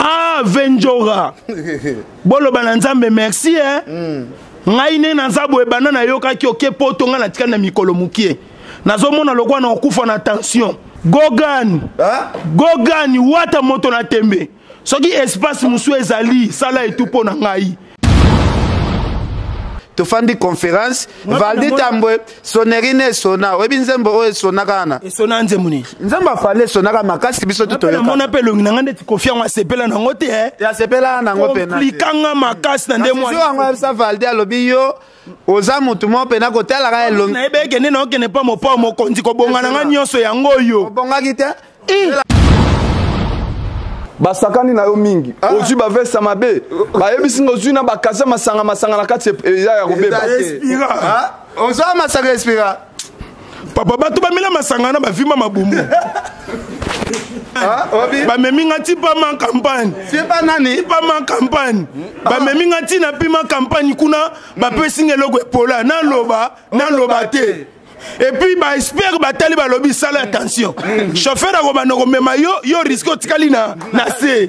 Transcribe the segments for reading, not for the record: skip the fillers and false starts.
Ah, Venjoga. Bolo bananzambe, merci, hein. Ngaine nanzabo ebanana yoka ki oke poto nga natika na mikolo mukie. Nazomona lokwa na okufa na tension. Gogan. Gogan wata moto na tembe. Soki espace musu ezali, sala etupo na ngai. Tu fais des conférences, Valdi Tambwe, Sonerine et Sona, Webin Zembo et Sonagana. Et Sona Nzemuni. Nzamba Fale, Sonaga Makas, Biso tout le monde. On appelle le Nangan et Kofian à Sepela Nangote. Et à Sepela Nangote. Likanga Makas Nandemois. Ça Valdi à l'Obio, aux amours, tout le monde, Penagotel, la Raël. Nebek et Nenon qui n'est pas mon père, mon condiko Bonganagnan, Soyangoyo. Bongagita. Basakani na yo mingi oju ba vesa mabe ba yebisinga oju na bakaza masanga masanga na kati ya rubeba respira ha ozo masanga respira papa ba to ba mila masanga na ba vima mabumbu ha obi ba meminga ti pa man campagne c'est pas nani pa man campagne ba meminga ti na pima campagne kuna ba pesinga logo epola na loba na loba te. Et puis, bah, espère que bah, lobby ça l'attention. Chauffeur à Roman Romémayo, yo risque de calina. Nassé.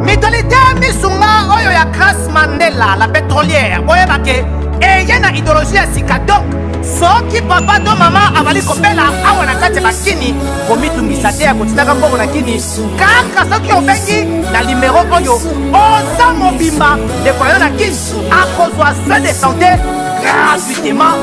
Mentalité Missouma, Oyo ya Grace Mandela, la pétrolière. Oye, baké. Et il y a une idéologie à Sika. Donc, ce qui papa, de maman, avali Kopela, Awana Katebakini, commis tout misaté à Kotinagamo Monakini. Car, quand qui ont vendu, la numéro Oyo, Osa Mobimba, les voyants à qui, à cause de la santé, gratuitement.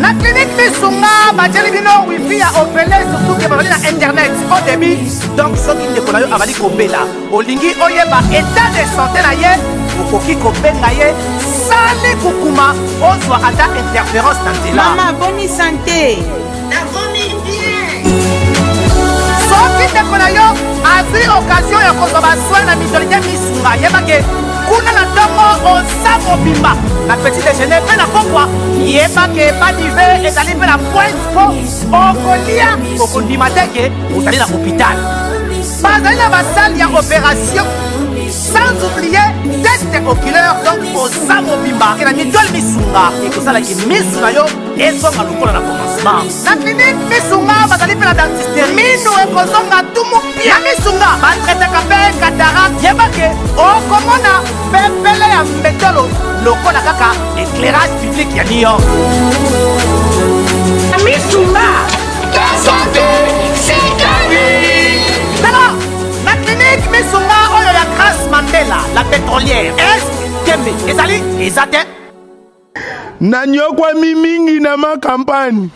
La clinique Missouma, Badjalibino, Wifi a opéré surtout que Babali na internet au début. Donc, ceux qui ne connaissent pas Babali Kopela, Olingi Oyeba, état de santé naïe, Kokoki Kopengaye, Salé Koukouma, Ozoa Ada interférence dans le là. Maman, bonne santé. La bonne bien. Ceux qui ne connaissent pas, a eu occasion de consommation la mutualité Missouma, Yebake. Kuna na tomo osamo bimba na petit déjeuner pe na kokwa yeba ke pa dive ezali pe na point po okolia okondima teke ozali na hôpital bazali na basali ya opération sans oublier test oculaire donc osamo bimba ke na midole misunga ekosalaki misu na yo ezonga lokola na commencement na clinique misunga bazali pe na dentisterie mino ekozonga tumu pia misunga batretaka pe cataracte yeba ke okomona pepele ya mbetolo lokola kaka éclairage public ya niyo misunga ta santé c'est ta vie. La clinique Missouma Oyo ya Grace Mandela, la pétrolière. Est-ce que vous avez des attentes? Nanyokwa mimingi na ma campagne.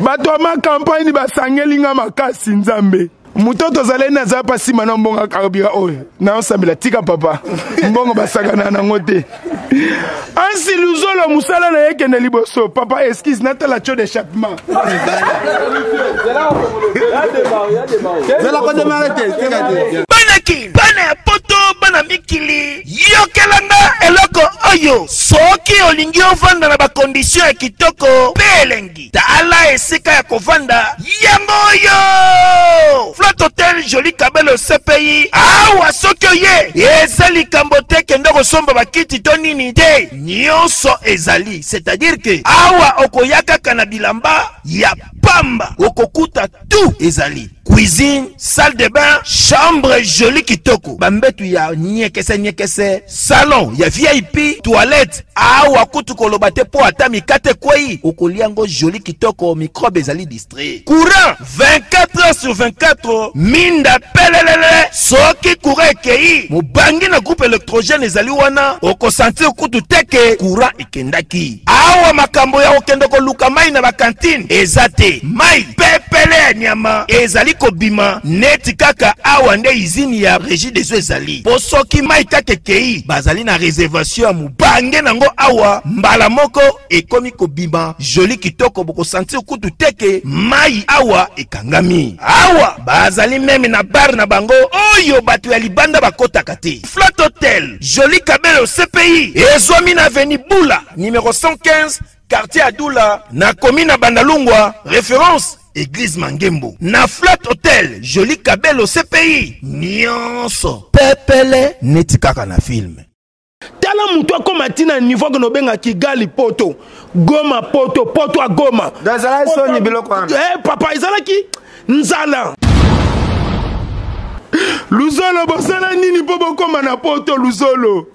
Bato ma campagne basangelinga makasi nzambe. Mutoto zalena za pasi manombonga karabira oyo. Na nsambela tika papa. Mbongo basakana na ngote. Ansi Luzolo musala na yeke na liboso. Papa excuse nata la cho d'échappement. Banaki, bana poto, bana mikili. Yokelanga eloko oyo. Soki olingi ovanda na ba condition ya kitoko, pelengi. Taala esika ya kovanda yamoyo. Flotte hotel joli kabelo CPI. Awa soki oye. Ezali kambote kendoko somba bakiti toni ni de. Nyonso ezali, c'est-à-dire que awa okoyaka kana bilamba ya pamba. Okokuta tout ezali. Cuisine, salle de bain, chambre jolie kitoko. Bambetu ya nyekese, salon ya VIP, toilette. Awa kutu kolobate po atami kate kwei. Okoliango joli kitoko, microbe ezali distrait. Courant 24h/24, minda pelelele. Soki courant kei, mubangi na groupe électrogène ezali wana. Okosanti okutu teke, courant ikendaki. Awa makambo ya okende koluka mai na bakantine. Ezate, mai pepele ya nyama. Ezali Kobima, neti kaka awande izini ya régie des eaux ezali. Posoki maika kekei, bazali na réservation ya mubange nango awa, mbalamoko ekomi kobima, joli kitoko boko santi ukutu teke, mai awa ekangami. Awa, bazali meme na bar na bango, oyo batu ya libanda bakota kate. Flat Hotel, joli kabelo CPI, ezomi na veni bula, numéro 115, quartier Adoula, na komina Bandalungwa, référence Église Mangembo. Na Flat Hotel, joli kabelo CPI. Nyonso. Pepele, neti kaka na film. Tala moutoua komatina niveau que nobenga Kigali poto. Goma poto, poto a Goma. Dans la zone, il y a un biloko. Eh, papa, il y a un qui? Nzala. Luzolo bosala nini po bokoma na poto Luzolo.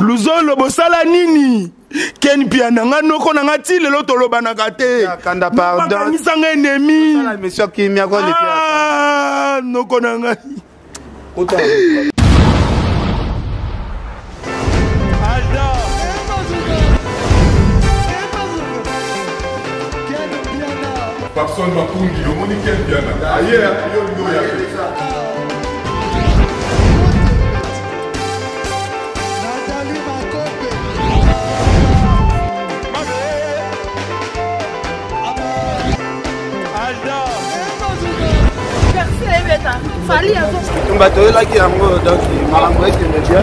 Luzolo bosala nini. Ken Mpiana nga noko na ngati lelo toloba na kate. Kanda pardon. Misanga ennemi. Sala monsieur qui mi akone pia. Ah noko na ngati. Ota. Alda. Personne ne m'a connu, on m'a dit Ken Mpiana. Ailleurs, il y a ça. Fallait avant. On va te là qui est en gros, donc il m'a l'embré que le dieu.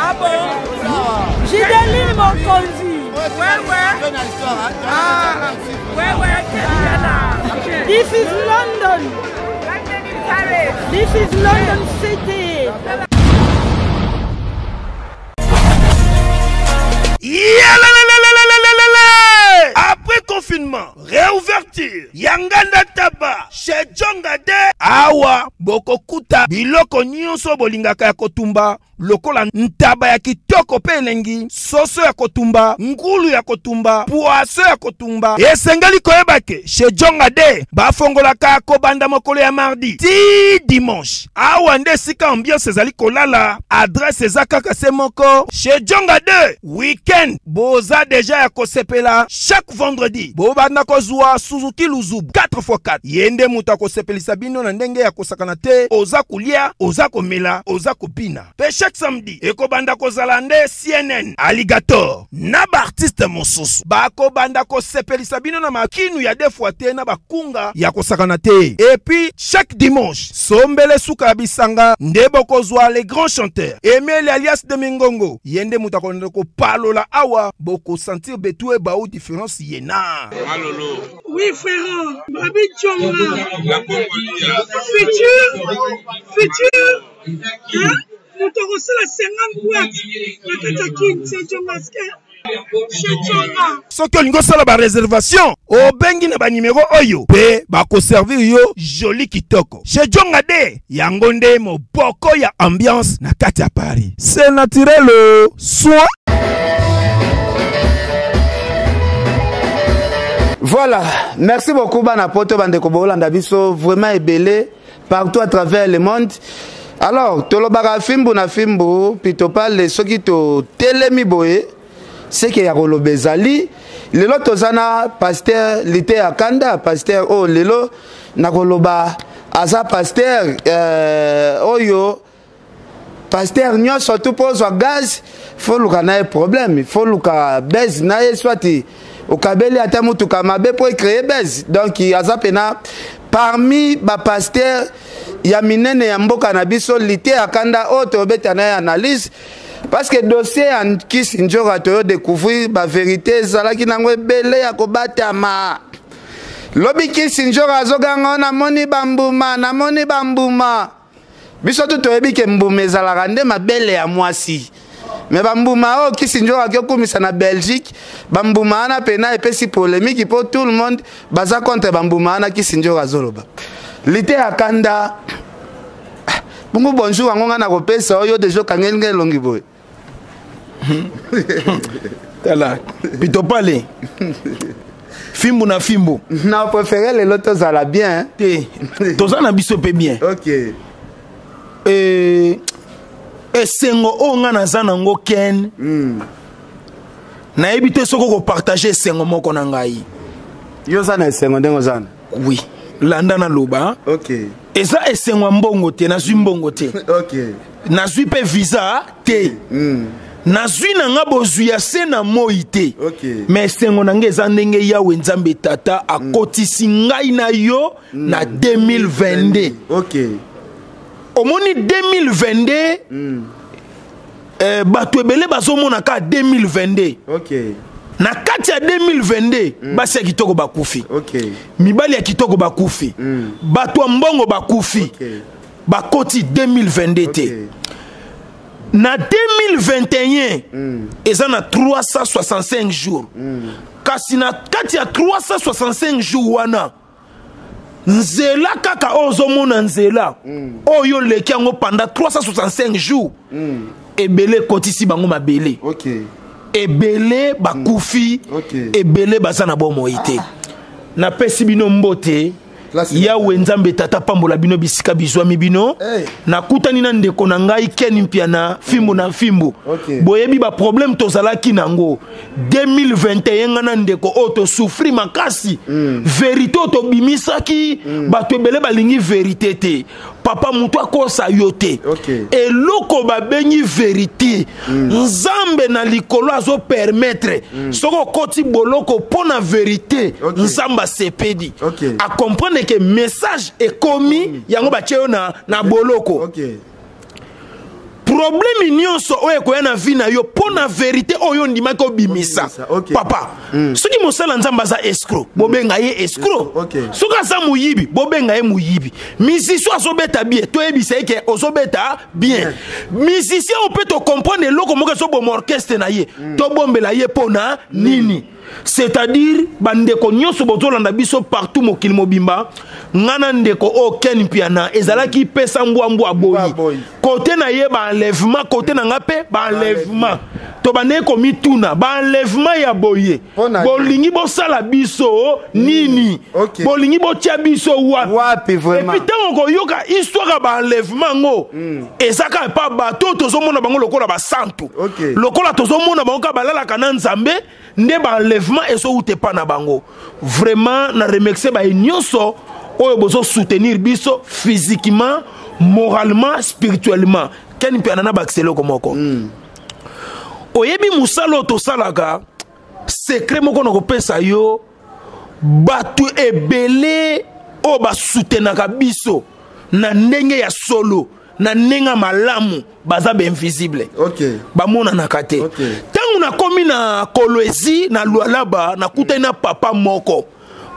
Ah bon? J'ai donné mon conduit. Ouais. Ah, ouais. This is London. This is London City. Après confinement, réouverture, Yanganda Taba, chez Jongade, Awa, Bokokuta, Biloko Nyonso Bolingaka ya Kotumba, Lokola Ntaba ya Kitoko Pelengi, Soso ya Kotumba, Ngulu ya Kotumba, Poaso ya Kotumba, Esengali Koebake, chez Jongade, Bafongolaka Kobanda Mokolo ya Mardi, Ti Dimanche, Awa Nde Sika Ambiance Zali Kolala, Adresse Zakaka Semoko, chez Jongade, Weekend, Boza Deja ya Kosepela, chaque vendredi, Bobana Kozua, Suzuki Luzub, 4×4, Yende Moutako Sepelisabino, Nandenge ya Kosakanate, Ozako Lia, Ozako Mela, Ozako Pina. Chaque samedi, Eko Banda Kozalande, CNN, Alligator, Naba Artiste Monsos, Bako Banda Kosepeli Sabino na makinu ya defuate na bakunga ya kosakanate. Et puis, chaque dimanche, Sombele Soukabisanga, Ndebo Kozwa, les grands chanteurs, Emile alias de Mingongo, Yende Moutakondoko, Palola Awa, Boko Sentir Betoué Baou Différence Yena. Alolo. Oui, frère, Babi Tchonga, futur, nous te recevons 50 boîtes. Sauf que nous avons la réservation. Au bengi na ba numéro oyo. Pe bako servir yo joli kitoko. Chez Jongade, yangonde mo boko ya ambiance na kati ya Paris. C'est naturel le soin. Voilà, merci beaucoup Banapoto Bandeko Bolanda biso vraiment ébélé partout à travers le monde. Alors, tolobara fimbo na fimbo, pito pale soki to telemi boye, seke ya rolo bezali, lelo tozana pasteur lite akanda, pasteur oh lelo na koloba aza pasteur oyo, pasteur nyo surtout pose wa gaz, faut luka na problème, faut luka bez na ye swati, okabeli atamutu kamabe pour créer bez, donc aza pena parmi ba pasteur Yaminene Yamboka Nabiso lité akanda auto betana analyse parce que dossier en kis njora to découvrir ba vérité zala kinangwe belé ya kobata ma lobi kis njora zoganga na moni bambuma na moni bambuma biso to ebi ke mbume zala rande ma belé ya mwasi mais bambuma o kis njora kokumisa na Belgique bambuma na pena epesi polémique pour tout le monde baza contre bambuma na kis njora zoloba Lité akanda Bongo bonjour ngonga na kopesa oyo dejo kangenge longi boy. Tala bitopale. Fimbo na fimbo. Na préférer les lotos à la bien. Toza na biso pe bien. OK. Esengo onga na za nango ken. Na ebite soko ko partager esengo moko na ngai. Yo za na esengo ndengo zana. Oui. Landa na loba. OK. Eza esengwa mbongo te na zwi mbongo te. OK. Na zwi pe visa te. Na zwi nanga bozwi ya se na moi te. OK. Mais esengo nanga eza ndenge yawe nzambe tata akotisi ngai na yo na 2022. OK. Omoni 2022. Bato ebele bazomona ka 2022. OK. Na kati ya 2022 basi ya kitoko bakufi. Okay. Mibali ya kitoko bakufi. Batu mbongo bakufi. Okay. bakoti 2022. Na 2021, ils ont 365 jours. Quand il y a 365 jours, Nzela kaka ozomona nzela. Oyo leki yango pendant 365 jours. Ebele kotisi bango mabele. Ebele bakufi. Ebele bazana bomoite. Na pesi bino mbote. Ya wenzambe tata pambola bino bisika bizwa mibino. Na kutani na ndeko na ngai Ken Mpiana fimbo na fimbo. Boyebi ba problème tozalaki nango. 2021 ngana ndeko oto souffrir makasi. Vérité oto bimisaki bato ebele balingi vérité te. Papa muto akosa yote. Eloko babengi vérité. Nzambe na likolo azo permettre soko koti boloko pona vérité. Nzamba sepedi. A comprendre que message est commis yango bacheo na boloko. Problème nyonso oyo ko na vie na yo pona vérité oyo ndima ko bimisa. Papa, soki mosala nzamba za escroc, bobenga ye escroc. Soka za muyibi, bobenga ye muyibi. Misisi azobeta bien, to ebisa ke ozobeta bien. Misisi on peut te comprendre loko moka so bom orchestre na ye. To bombela ye pona nini. C'est-à-dire bande ko nyonso bozolanda biso partout mokili mobimba ngana ndeko o Ken Mpiana ezalaki pesa mbwambo aboyi côté na ye ba enlèvement côté na ngape ba enlèvement to bande ko mituna ba enlèvement ya boye bolingi bosala biso nini bolingi botia biso wapi vraiment et puis tant ko yoka histoire ba enlèvement ngo ezaka pa bato tozomona bango lokola ba santu lokola tozomona bango ba lala kana nzambe nde ba enlèvement eso ou te pa na bango vraiment na remercier ba nyonso oyo bozo soutenir biso physiquement, moralement, spirituellement. Ken Mpiana na bakselo komoko. Oyebi musalo to salaga secret moko na kopesa yo batu ebele o ba soutenaka biso na ndenge ya solo na ndenge malamu baza be invisible. Ba mona na kate. Tangu na komi na Kolwezi na Lualaba na kuta na papa moko.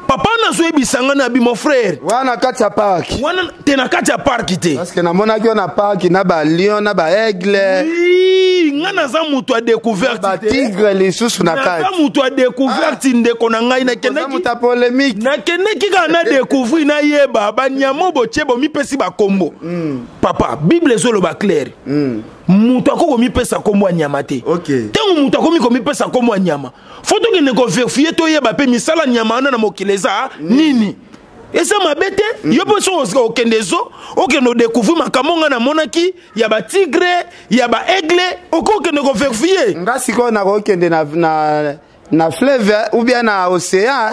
Papa na zoebi sangana bi mon frère. Wana katia park. Wana te na katia park ite. Parce que na mona ki na park na ba lion na ba aigle. Oui, ngana za mutu a découvert ba tigre les sous na katia. Ngana mutu a découvert ndeko na ngai na keneki. Ngana mutu a polémique. Na keneki ka na découvrir na yeba ba nyamo botie bo mi pesi ba kombo. Papa, Bible zolo ba clair. Mutu akoko mi pesa kombo nyama te. Tangu mutu akomi komi pesa kombo nyama. Foto ki ne ko vérifier to yeba pe misala nyama na mokile nini et ça m'a bête yo poso aucun des eaux aucun no découvrir makamonga na monaki ya ba tigre ya ba aigle aucun no vérifier ngasi ko na aucun na fleuve ou bien na océan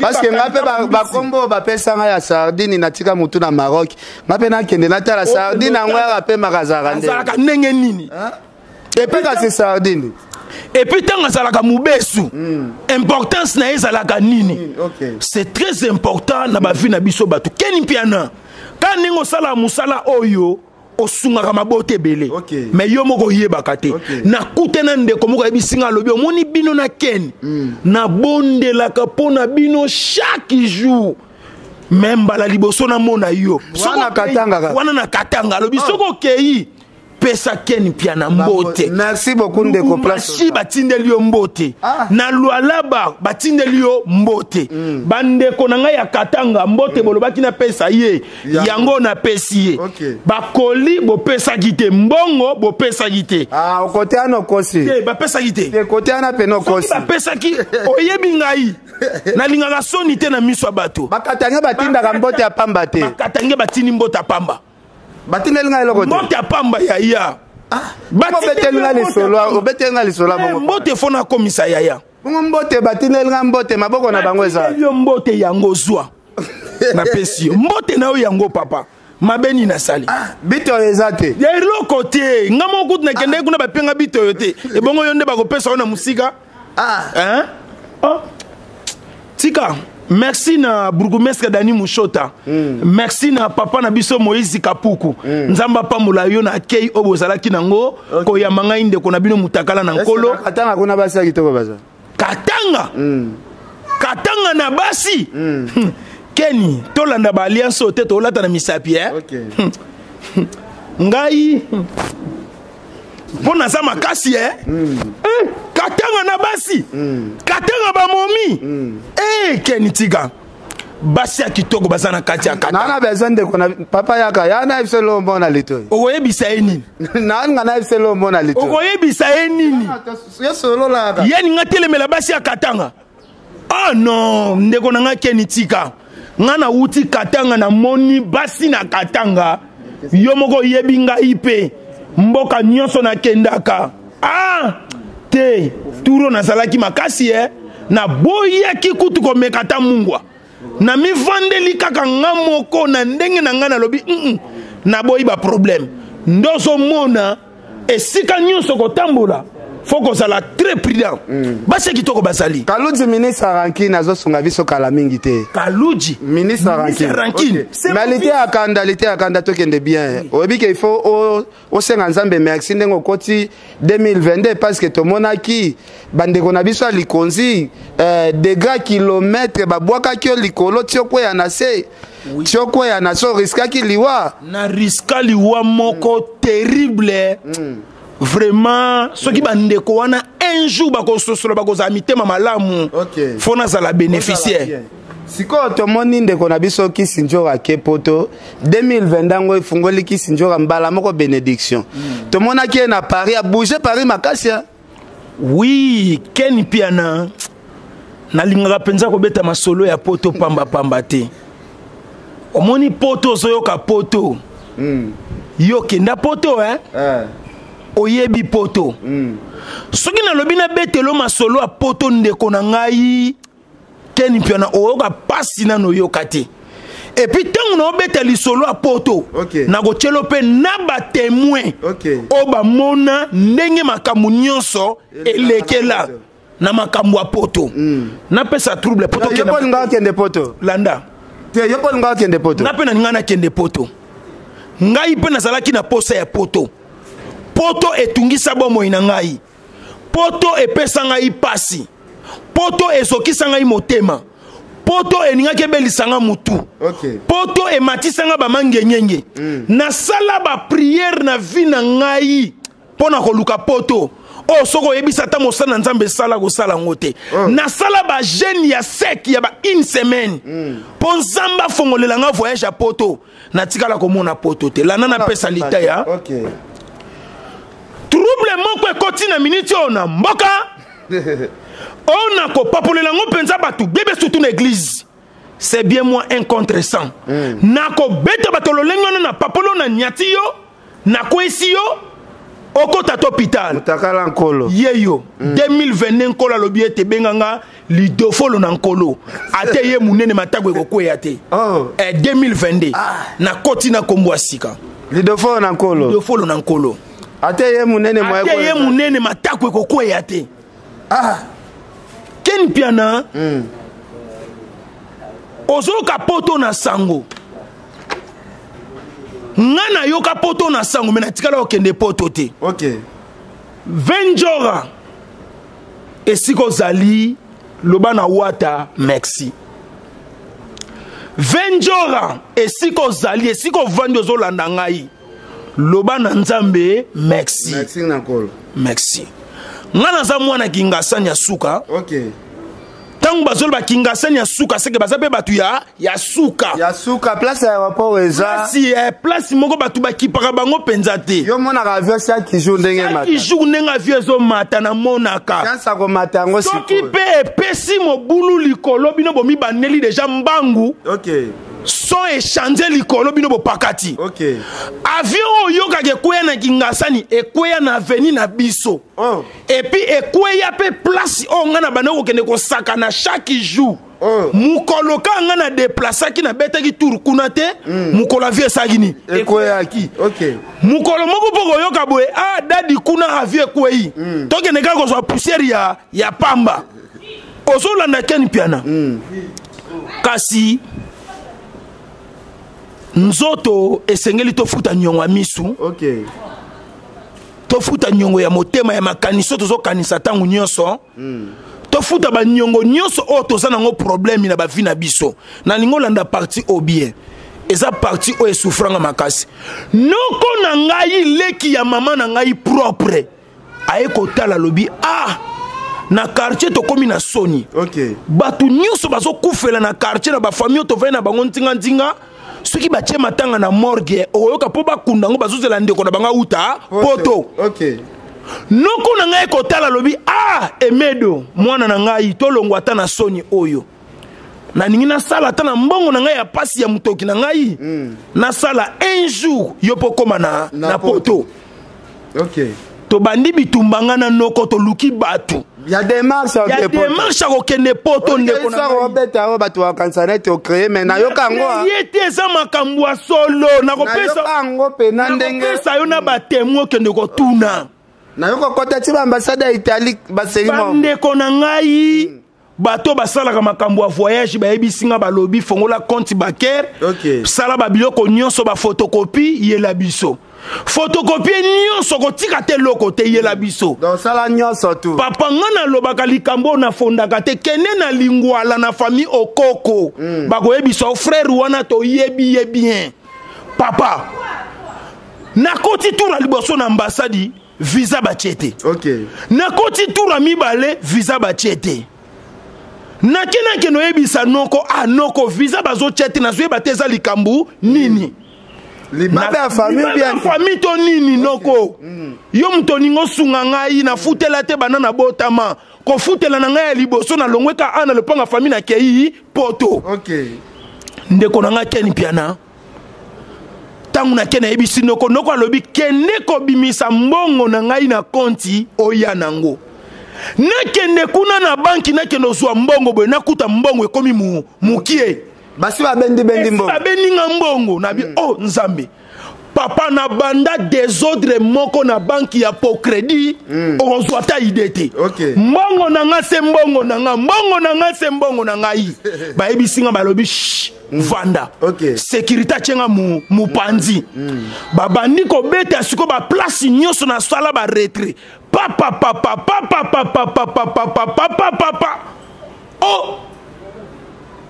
parce que ngape ba combo ba pesa nga ya sardine na tika mutu na Maroc ngape na kende na tala sardine ngwa pe makazarande azaka nenge nini et puis c'est sardine. Et puis tant que ça la moubesu, importance na ezala kanini. C'est très important na ba vie na biso batu. Ken Mpiana. Quand ningo sala musala oyo osunga ka mabote belé. Mais yo moko yeba kate. Na kutena ndeko moko ebisinga lobi omoni bino na Ken. Na bondela ka pona bino chaque jour. Même bala liboso na mona yo. Wana katanga. Wana na katanga lobi soko keyi. Pesa Ken Mpiana mbote. Merci beaucoup ndeko place. Machi batindelio mbote. Na Lualaba batindelio mbote. Bandeko na ngai ya Katanga mbote bolobaki na pesa ye. Yango na pesiye. Bakoli bo pesa gite mbongo bo pesa gite. Ah okote ano kosi. Te ba pesa gite. Te kote ana peno kosi. Ba pesa ki oyebi ngai. Na linganga soni te na miso bato. Bakatanga batinda mbote apamba te. Bakatanga batini mbote apamba. Batinel nga eloko te. Mbote apamba ya ya. Batinel nga le solo, obetel nga le solo bongo. Mbote fona komisa ya ya. Mbote batinel nga mbote maboko na bango eza. Mbote yango zwa. Na pesi. Mbote na yango papa. Mabeni na sali. Bito eza te. Ya eloko te. Nga moko na kende kuna bapenga bito yote. E bongo yonde ba kopesa ona musika. Hein? Tika. Merci na bourgmestre Dani Mushota. Merci na papa na biso Moisi Kapuku. Nzamba pambola yo na kei obozalaki nango ko ya manga inde ko na bino mutakala na nkolo. Katanga kuna basi akitoko baza. Katanga. Katanga na basi. Keni tolanda ba alliance ote tolata na misapi. Ngai. Bon azama kasi Katanga na basi. Katanga ba momi. Kenitiga. Basi akitoko bazana kati ya Katanga. Nana bezende kuna papa yaka yana ifselo mbona litoi. Ogoye bisa nini? Nana na ifselo mbona litoi. Ogoye bisa nini? Yeso lola ba. Yeni ngatelemela basi ya Katanga. Ah non, ndeko nanga kenitika. Ngana uti Katanga na moni basi na Katanga. Yomoko yebinga ipe. Mboka nyonso na kendaka. Ah! Te, turo na salaki makasi na boye kikutu ko mekata mungwa. Na mi vandeli kaka ngamoko na ndenge na ngana lobi. Na boyi ba problème. Ndoso mona esika nyonso ko tambola. Foko sala très prudent. Basé kitoko basali. Kaludzi ministre Ranki nazo songa biso kala mingi te. Kaludzi ministre Ranki. Malite akanda lite akanda tokende bien. Obi qu'il faut au senga nzambe merci ndengo koti 2022 parce que to monaki bandeko na biso likonzi de gars kilomètre ba bwaka kyo likolo tioko ya na se. Tioko ya na so riska kiliwa. Na riska liwa moko terrible. Vraiment, ce qui bandeko na un jour bako sosolo bako zamité mamalamu. OK. Fona za la bénéficiaire. Siko to moni ndeko na biso ki sinjora ke poto 2020 ngo fungoli ki sinjora mbala moko bénédiction. To mona ki na Paris a bouger Paris makasia. Oui, Ken Mpiana. Na lingaka penza ko beta masolo ya poto pamba pamba te. Omoni poto zoyoka poto. Yo kenda poto Oyebi poto. Soki na lobina betelo masolo a poto ndeko na ngai Ken Mpiana oyoka pasi na no yokate. Et puis tant no beteli solo a poto. Na go chelo pe na ba témoin. Oba mona ndenge makambu nyonso elekela na makambu a poto. Na pesa trouble poto ke na kende poto. Landa. Te yo pon nga kende poto. Na pe na ngana kende poto. Ngai pe na salaki na posa ya poto. Poto etungi sabo moinangai. Poto epesangai pasi. Poto esokisangai motema. Poto eningake belisanga mutu. Poto ematisanga ba mangenyenge. Na sala ba prière na vina ngai. Pona koluka poto. O soko ebi sata mosana nzambe sala go sala ngote. Na sala ba jeune ya sec ya ba une semaine. Pon zamba fongolela nga voyage a poto. Na tikala ko mona poto te. La nana pesa litaya. Trouble moko ekoti na minute ona mboka ona ko papolela ngo penza batu bebe surtout na église c'est bien moins un contre 100 na ko beta batolo lengo na papolo na nyati yo na kwesi yo okota to hôpital utakala nkolo yeyo 2020 nkolo lobi ete benganga lidofolo na nkolo ate ye munene matako ekokoya te 2022 na koti na kombo asika lidofolo na nkolo Ateye munene moye ko. Ateye munene matako ekoko yate. Ken Mpiana. Ozo kapoto na sango. Ngana yo kapoto na sango mena tikala okende poto te. OK. Venjoga. Esiko zali lobana wata Mexi. Venjoga esiko zali esiko vando zo landa ngai. Loba na nzambe merci. Merci nakolo. Merci. Ngana za mwana kingasanya suka. Tangu bazol ba kingasanya suka seke bazape batu ya suka. Ya suka place ya rapport eza. Si place moko batu ba kipaka bango penza te. Yo mona ka vie chaque jour ndenge mata. Chaque jour ndenge vie zo mata na monaka. Quand ça ko mata ngo siko. Toki pe pesi mobulu likolo bino bomi baneli deja mbangu. Son échanger l'icône bino pakati. Avion yoka kwea na kingasani ekwea na veni na biso. Et puis ekwea pe place ngana banoko kende ko saka na chaque jour. Mukoloka ngana déplacer ki na betaki tour kuna te mukola vie sagini ekwea ki. Mukolo moko poko yoka boe dadi kuna avie kwei. Toke neka ko so poussière ya pamba. Ozola na Ken Mpiana. Kasi Nzoto esengeli to futa nyongo misu. To futa nyongo ya motema ya makaniso tozo kanisa tangu nyonso. To futa ba nyongo nyonso o toza nango problème na ba vi na biso. Na lingo landa parti au bien. et ça parti où est souffrant à ma casse. Non qu'on a eu qui a maman n'a eu propre. Aïe kota la lobby ah. Na quartier to komi na Sony. OK. Batu nyonso bazo koufela na quartier na ba famille to vena bango ntinga ntinga. Ceux qui battent matanga na morgue oyoka po ba kundango bazozela ndeko na banga uta poto. OK. Non qu'on a eu kota la lobby ah emedo mwana na eu to longwata na Sony oyo. Na ningina sala tana mbongo na ngai ya pasi ya mutoki na ngai na sala un jour yopo koma na poto. OK. To bandi bitumbanga na noko to luki batu. Il y a des marches à des marches à aucun des potes on ne connaît pas Robert à Robert ou à Kansanet au créé mais na yokangoa il était ça ma kambwa solo na kopesa ango penandenge ça yona batemo que ne kotuna na yokokota ti ambassade italique baselimo bande konangai bato basala ka makambo a voyage ba ebisinga ba lobby fongola compte baker sala ba biloko nyonso ba photocopie yela biso photocopie nyonso kotika te loko te yela biso donc sala nyonso tout papa ngana lobaka likambo na fondaka te kene na lingwala na famille okoko ba ko ebiso frère wana to yebi ye bien papa na koti tour liboso na ambassade visa ba chete na koti tour mi balé visa ba chete nakena keno ebisa noko anoko visa bazo chete na zwe bateza likambu nini libabe ya famille bien famille to nini noko yo mtoningo sunga ngai na futela te banana botama ko futela na ngai liboso na longweka ana le panga famille na kei poto ndeko na Ken Mpiana tangu na kena ebisi noko noko alobi keneko bimisa mbongo na ngai na konti oya nango nakende kuna na banki nakendo zwa mbongo boy nakuta mbongo ekomi mukie basi babendi mbongo babeninga mbongo nabi oh nzambe papa na banda desordre moko na banki ya po crédit ozwa ta idete mbongo nanga se mbongo nanga se mbongo nangai ba ebisinga balobi vanda sécurité chenga mu panzi babandi ko beta siko ba place nyoso na sala ba retrait papa oh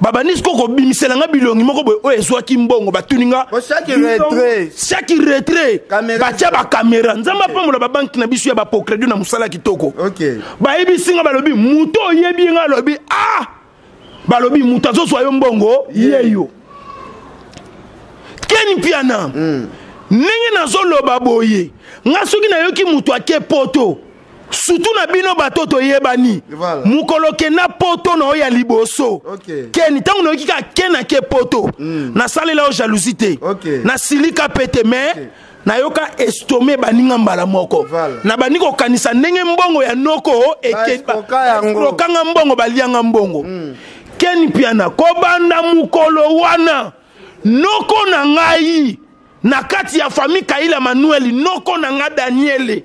babanis ko bimisela nga bilongi moko boye oyo ezwaki mbongo batuninga chaque retrait batia ba caméra nzamba pambola babanki na biso ya bapocrédit na musala kitoko bayebisinga balobi muto oyebi nga lobi ah balobi muto azozwa yo mbongo yeyo Ken Mpiana nenge nazoloba boye nga soki nayoki muto ake poto surtout na bino bato toyebani mukolo ke na poto na oya liboso Ken ntango nayoki ka ken ake poto na salela o jalousie te na silika pete mais nayoka estomé baninga mbala moko na baniko kanisa ndenge mbongo ya noko ekeba lokanga mbongo balianga mbongo Ken Mpiana kobanda mukolo wana noko na ngai na kati ya famille Kaila Manuel noko nanga Daniel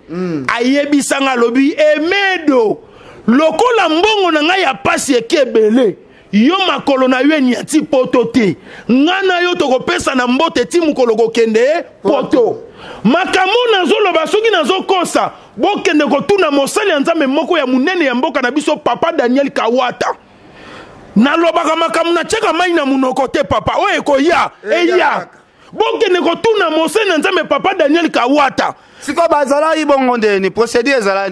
ayebisanga lobi emedo lokola mbongo nanga ya pasi ekebele yo makolo na yo nyati poto te ngana yo tokopesa na mbote ti mukolo kokende poto makamona zolo basoki nazo kosa bokende kotuna mosali ya nzambe moko ya munene ya mboka na biso papa Daniel Kawata nalobaka makamuna cheka mai na munoko te papa oye koya eya bon que ne retourne monseigneur nzambe papa Daniel Kawata siko bazala ibongonde ni procédure ezala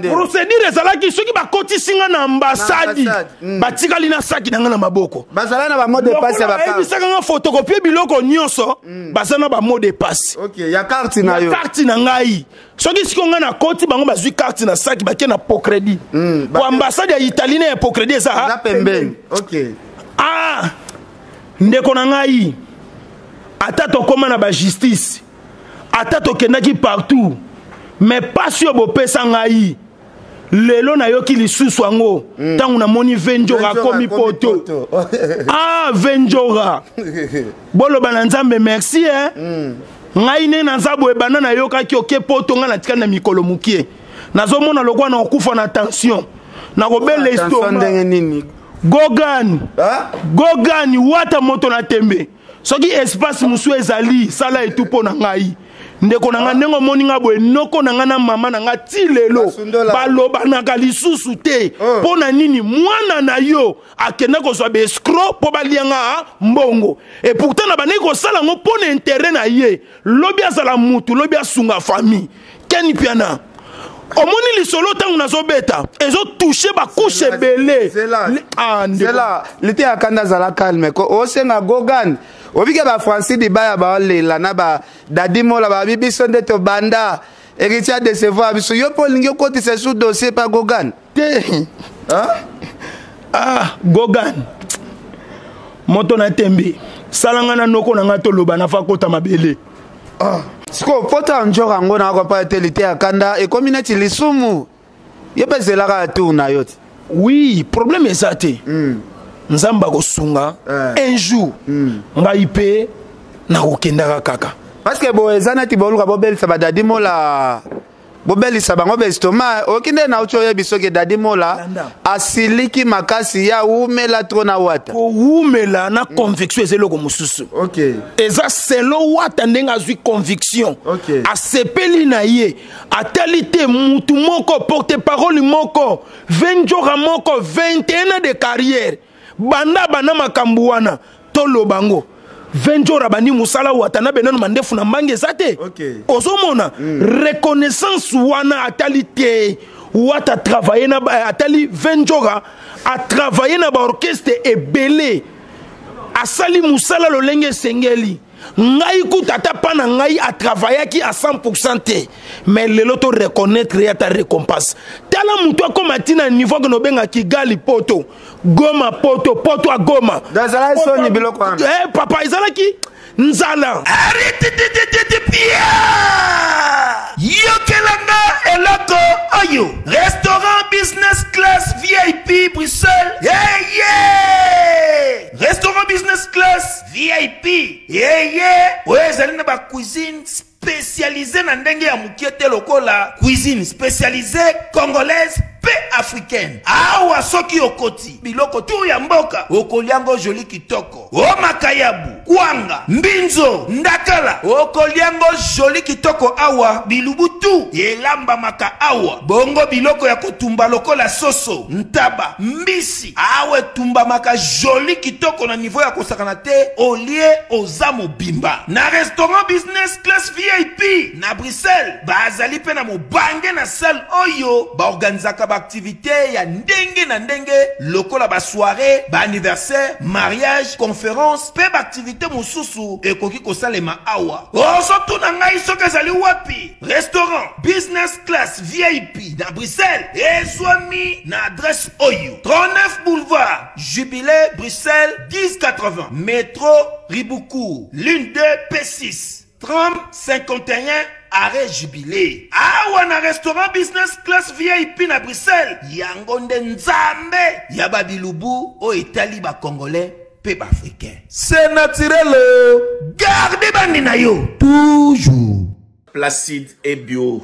ki soki ba kotisinga na ambassade batikali na saki na na maboko bazala na ba mot de passe ba pa bisaka nga photocopie biloko nyonso bazana ba mot de passe ya carte na yo carte na ngai soki siko nga na koti bango bazwi carte na saki ba ke na po crédit ko ambassade ya Italie na po crédit ça na pembeni ah ndeko na ngai atato comment na ba justice atato kenaki partout mais pas sur bopesa ngai lelo na yoki lisusu ango tangu na moni Venjoga komi poto ah Venjoga bolo bana nzambe merci ngai ne na nzabo ebana na yokaki oke poto nga na tika na mikolo mukie nazomona lokwa na okufa na tension na kobela histoire Gogan wata moto na tembe soki espace musuezali sala et tout pour nangai ndeko nanga ndengo moninga boye noko nanga na mama nanga tilelo baloba nanga lisusu te pona nini mwana na yo akenda kozwa be escro po balianga mbongo et pourtant na baneko sala ngo pona intérêt na ye lobi azala mutu lobi asunga famille Ken Mpiana omoni lisolo tangu nazo beta ezo toucher ba couche belé c'est là l'été akanda zala calme ko osenga Gogan obi ka ba Francis de ba ba lela na ba dadimo la ba bibiso ndeto banda héritier de se voir biso yo pol ngio koti se sous dossier pa Gogan te hein ah Gogan moto na tembi salanga na noko na ngato loba na fa kota mabele ah Sko pota njora ngona ko pa telité akanda et comme nati lisumu yebe zelaka tu na yot oui problème est ça té nzamba ko sunga un jour ngaipe na kokenda kaka parce que bo ezana ti boluka bo bel sabada dimola bo bel sabango be stoma okinde na ucho yebiso ke dadimola asiliki makasi ya umela trona wata ko umela na conviction ezeloko mususu OK eza selo wata ndenga zui conviction OK asepeli na ye atelite mutu moko porte parole moko Venjoga moko 21 ans de carrière banda bana makambuana tolo bango Vendjola bani musala watana benon mandefu na mange zate. Okay. Ozomona reconnaissance wana atalité wata travailler na atali Vendjola a travailler na ba orchestre ebele. Asali musala lo lenge sengeli. Ngai kutata pana ngai a travailler qui à 100% mais le loto reconnaître ya ta récompense. Tala muto comme atina niveau que no benga Kigali poto. Goma poto a goma. Dazala soni biloko anga. Eh papa izala ki nzala. Yokelanga eloko oyo. Restaurant business class VIP Bruxelles. Yeah yeah. Restaurant business class VIP. Yeah yeah. Ouais, zalina ba cuisine spécialisée na ndenge ya mukiete lokola cuisine spécialisée congolaise pe africaine. Awa soki okoti biloko tu ya mboka okoliango joli kitoko o makayabu kwanga mbinzo ndakala okoliango joli kitoko awa bilubutu yelamba maka awa bongo biloko ya kotumba lokola soso ntaba mbisi awe tumba maka joli kitoko na niveau ya kosakana te olie ozamo bimba na restaurant business class VIP na Bruxelles bazali pe na mobange na salle oyo ba organizaka activité ya ndenge na ndenge lokola ba soirée ba anniversaire mariage conférence pe ba activité mususu ekoki kosalema awa oso tuna ngai soka zali wapi restaurant business class VIP na Bruxelles ezwami na adresse oyo 39 boulevard Jubilé Bruxelles 1080 métro Ribocourt ligne 2 P6 3051 arrêt jubilé. Awana restaurant business class VIP na Bruxelles. Yangonde nzambe. Yababilubu o Italie ba Congolais pe ba Africain. C'est naturel. Gardez bandina yo. Toujours. Placide et bio.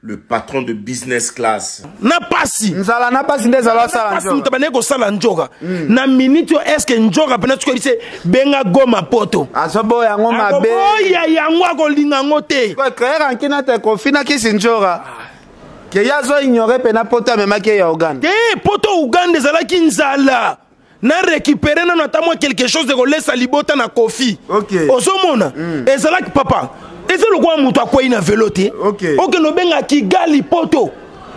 Le patron de business class. Napasi. Nzala napasi ndezala sala njoga. Napasi mtabaneko sala njoga. Na minute yo eske njoga pena tukolise benga goma poto. Asobo yango mabe. Asobo ya yango akolinga ngote. Kwa krera nkina te kofina kisi njoga. Ke yazo ignorer pena poto amemaki ya Uganda. Eh poto Uganda zala kinzala. Na récupérer na notamment quelque chose de golesa libota na Kofi. OK. Osomona ezala ki papa. Et c'est le quoi muta quoi ina velote. OK no benga Kigali poto,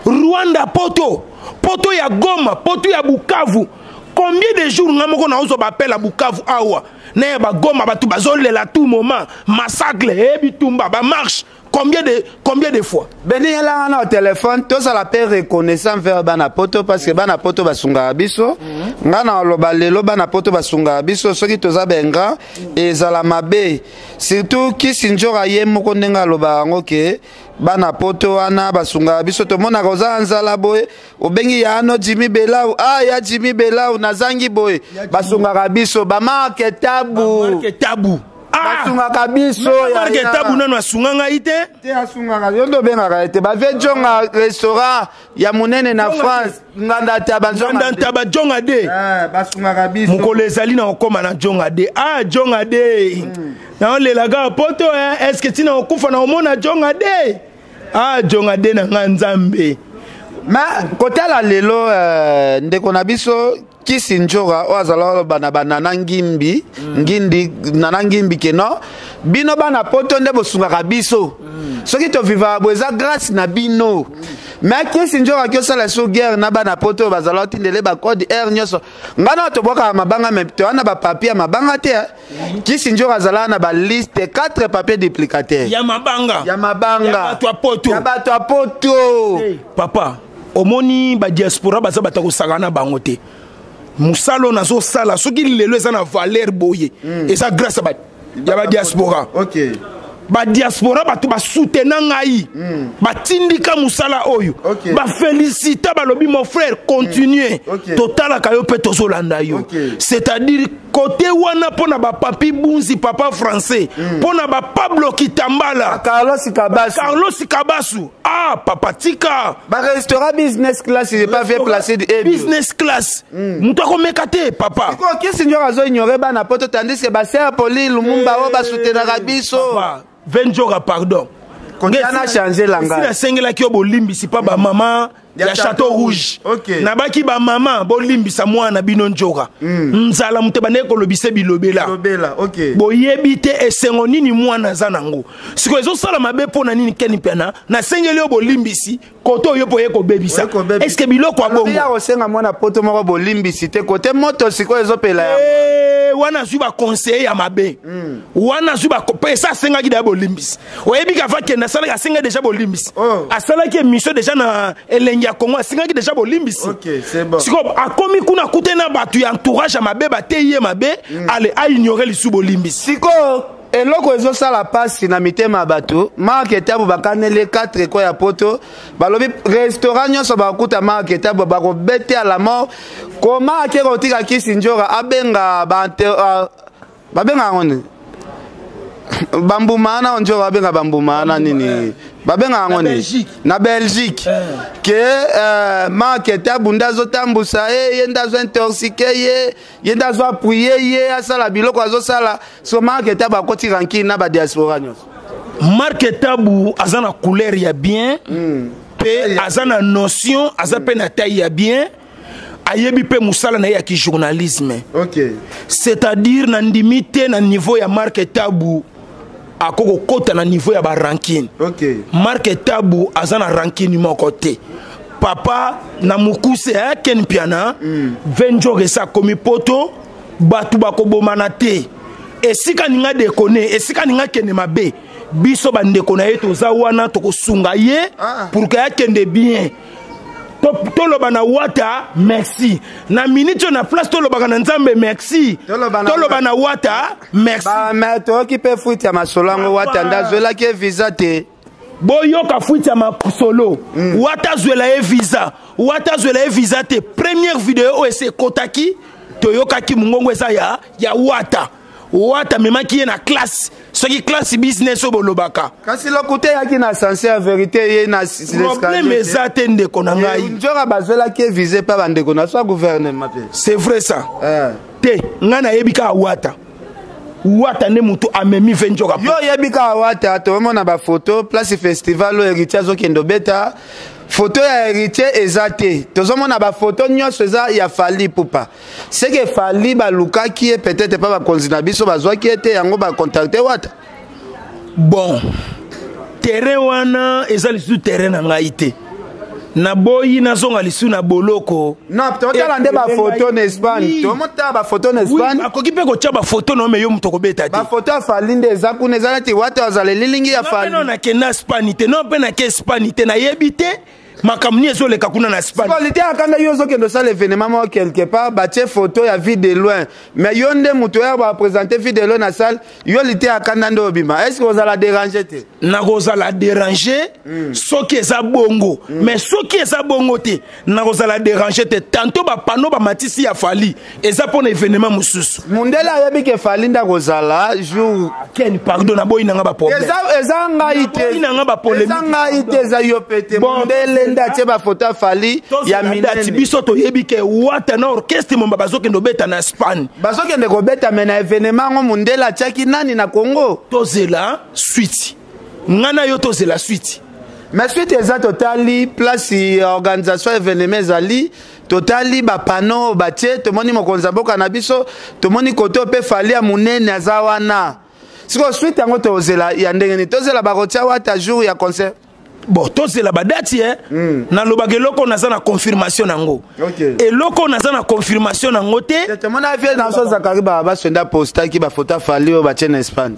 Rwanda poto, poto ya Goma, poto ya Bukavu. Combien de jours ngamoko na ozo bapela Bukavu awa. Na ba Goma batu bazolela tout moment, massacre e bitumba ba marche. Combien de fois Beni là on a au téléphone tous à la paix reconnaissant vers Banapoto parce que Banapoto va sunga biso ngana lobalelo Banapoto va sunga biso soki toza benga ezala mabe surtout ki sinjora yemoko ndenga loba ngoke Banapoto wana basunga biso to mona koza nzala boye obengi ya no Jimmy Belaou ah ya Jimmy Belaou nazangi boye basunga biso ba marque tabu Kisinjora oazalo banabana nangimbi ngindi nanangimbi keno bino bana poto nde bosungaka biso soki to viva boza grâce na bino mais kisinjora kyo sala so guerre na bana poto bazalo tindele ba code r nyoso ngana to boka mabanga même to na ba papier mabanga te kisinjora zala na ba liste 4 papiers duplicataires ya mabanga ya bato poto papa omoni ba diaspora baza batako sagana bangote Moussalo na zo sala soki lelo eza na valeur boye et ça grâce à ba diaspora. OK. Ba diaspora ba to ba soutenant ngai. Ba tindika musala oyo. Ba félicita ba lobi mon frère continuer. Total akayo pe to zolanda yo. C'est-à-dire côté wana pona ba papi bunzi papa français, pona ba Pablo Kitambala, Carlos Kabasu. Ah papa tika. Ba restaurant business class, j'ai pas fait placer de business class. Muta ko mekate papa. Ko ki seigneur azo ignorer ba na poto tandis que ba ser poli lumumba o ba soutenir rabiso. Venjoga pardon. Quand on a changé langage. Si la qui bolimbi c'est pas ba maman ya château rouge. Na ba ki ba maman bolimbi sa mwana binonjoga. Nzala muteba ne ko lobise bilobela. Lobela, OK. Boyebite esengo nini mwana za nango. Siko ezo sala mabe pona nini Ken Mpiana na sengele bolimbi si koto yo boye ko bebisa. Est-ce que biloko abongo? Ya osenga mwana poto moko bolimbi si te kote moto siko ezo pela ya. Wana suba conseiller ya mabe. Wana suba pesa senga ki da bolimbis. Oyebi ka va kena sala ka senga déjà bolimbis. Asala ki mission déjà na elengia Congo senga ki déjà bolimbis. OK, c'est bon. Siko akomi kuna kutena batu ya entourage ya mabe ba teye mabe ale a ignorer li sou bolimbis. Siko eloko ezo sala passe na mitema bato, marketa bo bakanele 4 ko ya poto, balobi restaurant nyoso ba kuta marketa bo ba ko bete à la mort. Comment est-ce qu'on tire à Kissinjora? Abenga, Babenga, Bamboumana, on joue Abenga Bamboumana, Nini. Babenga, on est. Na Belgique. Que Marketa, Bundazo Tambusa, Yendazo intoxiqué, Yendazo appuyé, Yasala Bilo, Kwazosala. Ce Marketa, Bakoti Ranki, Naba Diaspora. Marketa, Azana couleur, il y a bien. Azana notion, Azana penata, il y a bien. Ayebi pe musala na ya ki journalisme. OK. C'est-à-dire na ndimité na niveau ya market tabu akoko kota na niveau ya ba ranking. OK. Market tabu azana ranking mo côté. Papa na mukuse ya Ken Mpiana, Venjoga sa komi poto batu bakoboma na te. Esika ninga déconner, esika ninga kene mabe. Biso ba ndekona yeto za wana to kosunga ye pour que ya kende bien. Tolobana Wata, merci. Na minute on a place Tolobana Nzambe, merci. Tolobana Wata, merci. Mais toi qui peux fuite à ma solango Wata, Ndazuela qui est visa te. Boyo ka fuite à ma solo. Wata Zuela est visa. Wata Zuela est visa te. Première vidéo c'est Kotaki. Toyoka ki mungongo ezaya ya Wata. Wata mema ki na classe. Ce qui classe business au Bolobaka. Quand il a coûté, il y a sincère vérité, il y a le problème est atteint de Konanga. Il y a Bazela qui est visé par un déconnaissant gouvernement. C'est vrai ça. Té, Nana Ebika Wata. Wata ne moutou a memi Venjoga. Yo Ebika Wata, tout le monde a ma photo, place festival, l'héritier Zokendo Beta. Photo ya héritier ezate. Tozomo na ba photo nyonso za ya fali pupa. C'est que fali ba luka qui est peut-être pas ba konzina biso bazwa qui était yango ba contacter Wata. Bon. Terrain wana ezali sous terrain na ngaité. Na boyi na zonga lisu na boloko. Na totala nde ba photo na Espagne. Tomo ta ba photo na Espagne. Akoki pe ko tcha ba photo no meyo mutoko beta te. Ba photo fali nde zaku nezana ti Wata azale lilingi ya fali. Non pe na ke na Espagne te, non pe na ke Espagne te na yebite. quelque part, photo ya vie de loin. Mais yonde mutoya va présenter vie de loin na salle, yolité à Kanando Obima. Est-ce que vous allez déranger? Na la déranger, ce qui est à bongo. Mais ce qui est à bongo té, na la déranger té. Tantôt ba panneau ba matisi ya fali. Et ça pour l'événement mususu. Mundela yebi ke fali nda gozala jour Ken pardon na boy nanga ba problème. Eza ngaité. Nanga ba problème. Eza ngaité za yo pété. Mundela nda tie ba photo fali ya minati biso to yebi ke wata na orchestre mon babazo ke ndobeta na Spain. Bazo ke ndobeta mais na événement mundela tiaki nani na Congo. Tozela suite. Ngana yo tozela suite. Mais suite eza totali place organisation événement ezali totali ba panneau ba tie to moni mokonza boka na biso to moni koto pe fali ya munene azawana. Siko suite yango tozela ya ndengeni tozela ba kotia wata jour ya concert. Bon, c'est la badate, hein. Dans le bagage, on a confirmation. Et loko on a confirmation.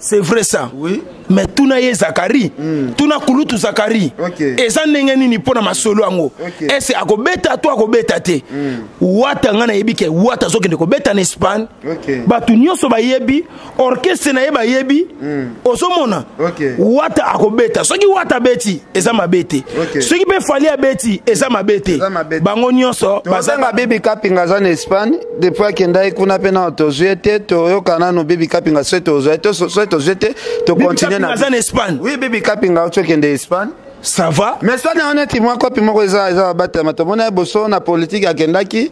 C'est vrai ça. Oui. Mais tout n'a yé Zakari. Tout n'a koulou tout Zakari. Et ça n'est ni pour ma solo. Et c'est à Gobeta, toi Gobeta. Wata n'a yebi ke wata zoke de Gobeta en Espagne. Batunyo soba yebi. Orchestre n'a yeba yebi. Osomona. Wata a Gobeta. Soki wata beti. Et ça m'a bêté. Ce qui peut falloir bêté, et ça m'a bêté. Bangonion sort. Bazanga baby capping en Espagne. Depuis qu'on a écouté pendant deux jours, Toyo Canano baby capping à 7 heures. Tu continues en Espagne. Oui, baby capping à 7 heures en Espagne. Ça va. Mais ça, on est témoin quoi, puis moi, ça va battre. Mais tout le monde est bossé, on a politique à Kendaki.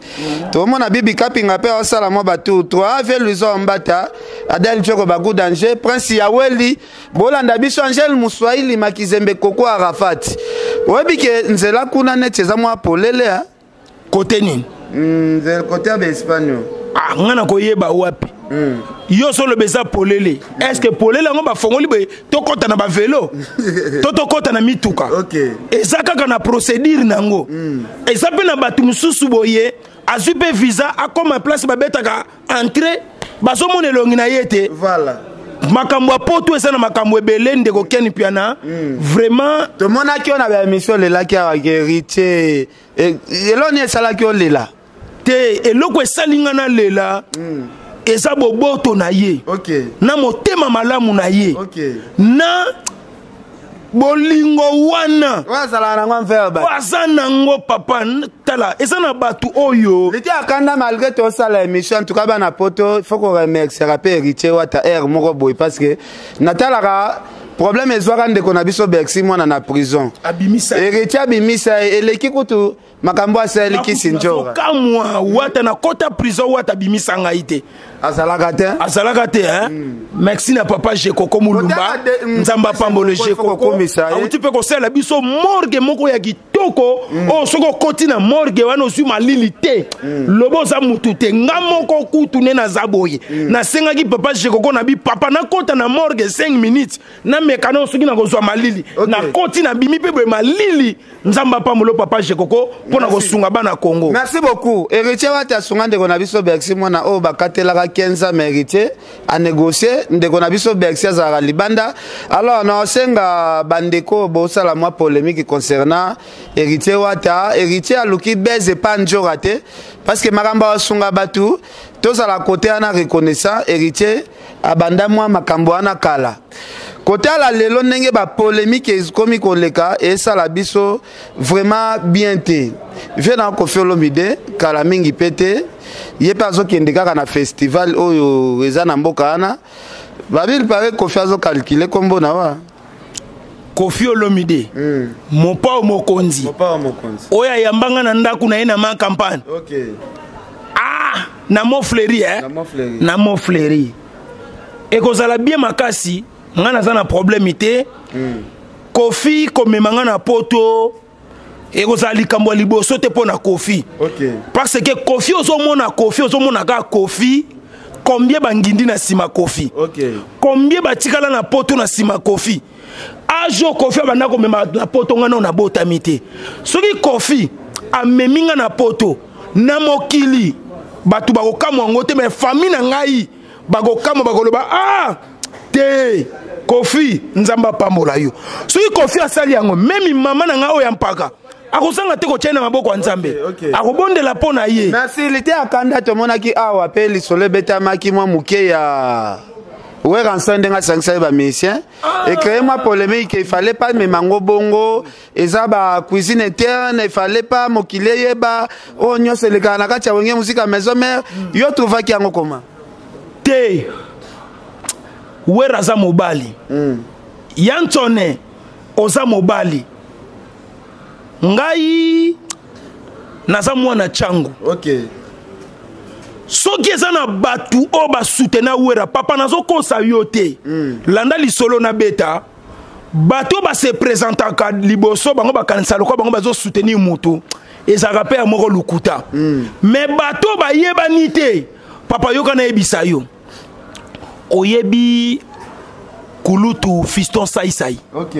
Tout le monde a bibi capping après, on s'en a moins battu. Trois, avec Luzolo en bata, Adel Djoko Bagou d'Angers, Prince Yaweli, Bolanda Bichangel, Mouswaili, Makizembe Koko Arafat. Ouais, puis que Nzela Kounane, c'est à moi pour l'élé. Côté Nin. Nzel côté espagnol. Ah, on a coyé Bawapi. Yo solo beza polele. Est-ce que polele on va fongoli be to kota na ba vélo? Toto kota na mituka. OK. Et ça quand on a procédé nango. Et ça pe na batu mususu boye, azupe visa a comme place ba betaka entrer bazo monelongi na yete. Voilà. Makambo poto esa na makambo ebele ndeko Ken Mpiana. Vraiment to mona ki on a émission le la ki a héritier. Et l'on est sala ki on le la. Te eloko esalinga na le la. Et ça, boboto na ye. Ok. Na motema malamu na ye. Ok. Na bolingo wana. Wazala nango verbe. Wazana nango papa tala. Et ça na batu oyo. L'été akanda malgré tout ça la émission en tout cas bana poto faut qu'on remercie rappel Héritier Wata moko boy parce que natalara problème ezwaka ndeko na biso bexi mwana na prison. Abimisa. Héritier abimisa eleki kutu makambo aseli kisinjora. Kamwa wata na kota prison wata bimisa ngaite. Azalagate hein. Merci na papa Jekoko Mulumba. Nzamba pambo le Jekoko misa. Un petit peu ko sala biso morgue moko ya kitoko. O soko koti na morgue wana osu malilité. Loboza mutu te ngamoko kutu ne na zaboye. Na senga ki papa Jekoko na bi papa na kota na morgue 5 minutes. Na mekano suki na kozwa malili. Na koti na bimi pebe malili. Nzamba pambo le papa Jekoko pona kosunga bana Congo. Merci beaucoup. Héritier Wata sunga ndeko na biso bexi mwana o bakatela 15 ans mérité à négocier ndeko na biso Berxia Zara Libanda. Alors na osenga bandeko bosala mwa polémique concernant Héritier Wata, héritier aluki beze panjora te parce que makamba sunga batu tozala côté ana reconnaissant héritier abanda mwa makambo ana kala. Côté la lelo nenge ba polémique ezkomi koleka et ça la biso vraiment bien té. Viens dans Kofi Olomide kala mingi pété. Yé pas zo kende kaka na festival oyo eza na mboka ana. Babil pare Kofi azo calculer kombo na wa. Kofi Olomide. Mon pa mokonzi. Mon pa mokonzi. Oya yambanga na ndaku na ina ma campagne. OK. Ah, na mo fleuri hein. Na mo fleuri. Et kozala bien makasi. Ngana zana problème ité Kofi comme mangana poto et kozali kambo liboso te pona Kofi. OK. Parce que Kofi ozomona ka Kofi combien bangindi na sima Kofi. OK. Combien batikala na poto na sima Kofi. Ajo Kofi abana ko mema na poto ngana na botamité. Soki Kofi ameminga na poto na mokili batu bakokamwa ngote mais famille na ngai bakokamwa bakoloba ah te Kofi nzamba pambola yo. Soki Kofi asali yango, même maman nanga oyampaka. Ouais, ensemble, on a sanctionné les musiciens. Et créez-moi polémique, il fallait pas me mango bongo, et ça, bah, cuisine interne, il fallait pas, mokileye, bah, oh, non, c'est le gars, n'a qu'à la musique à maison mère, yo trouva qui en commun. Té, ouais, raza mobali. Yantone, oza mobali. Ngai, naza mwana chango. Ok. Ce qui est en battu, on va soutenir Ouera. Papa n'a pas consayoté. Landa li solo na beta. Bato ba se présenter à Liboso, bango ba kansalo ko bango bazo soutenir moto. Et ça rappelle à Moro Lukuta. Mais bato ba yebanité. Papa yo kana ebisa yo. Oyebi kulutu fiston sai sai. OK.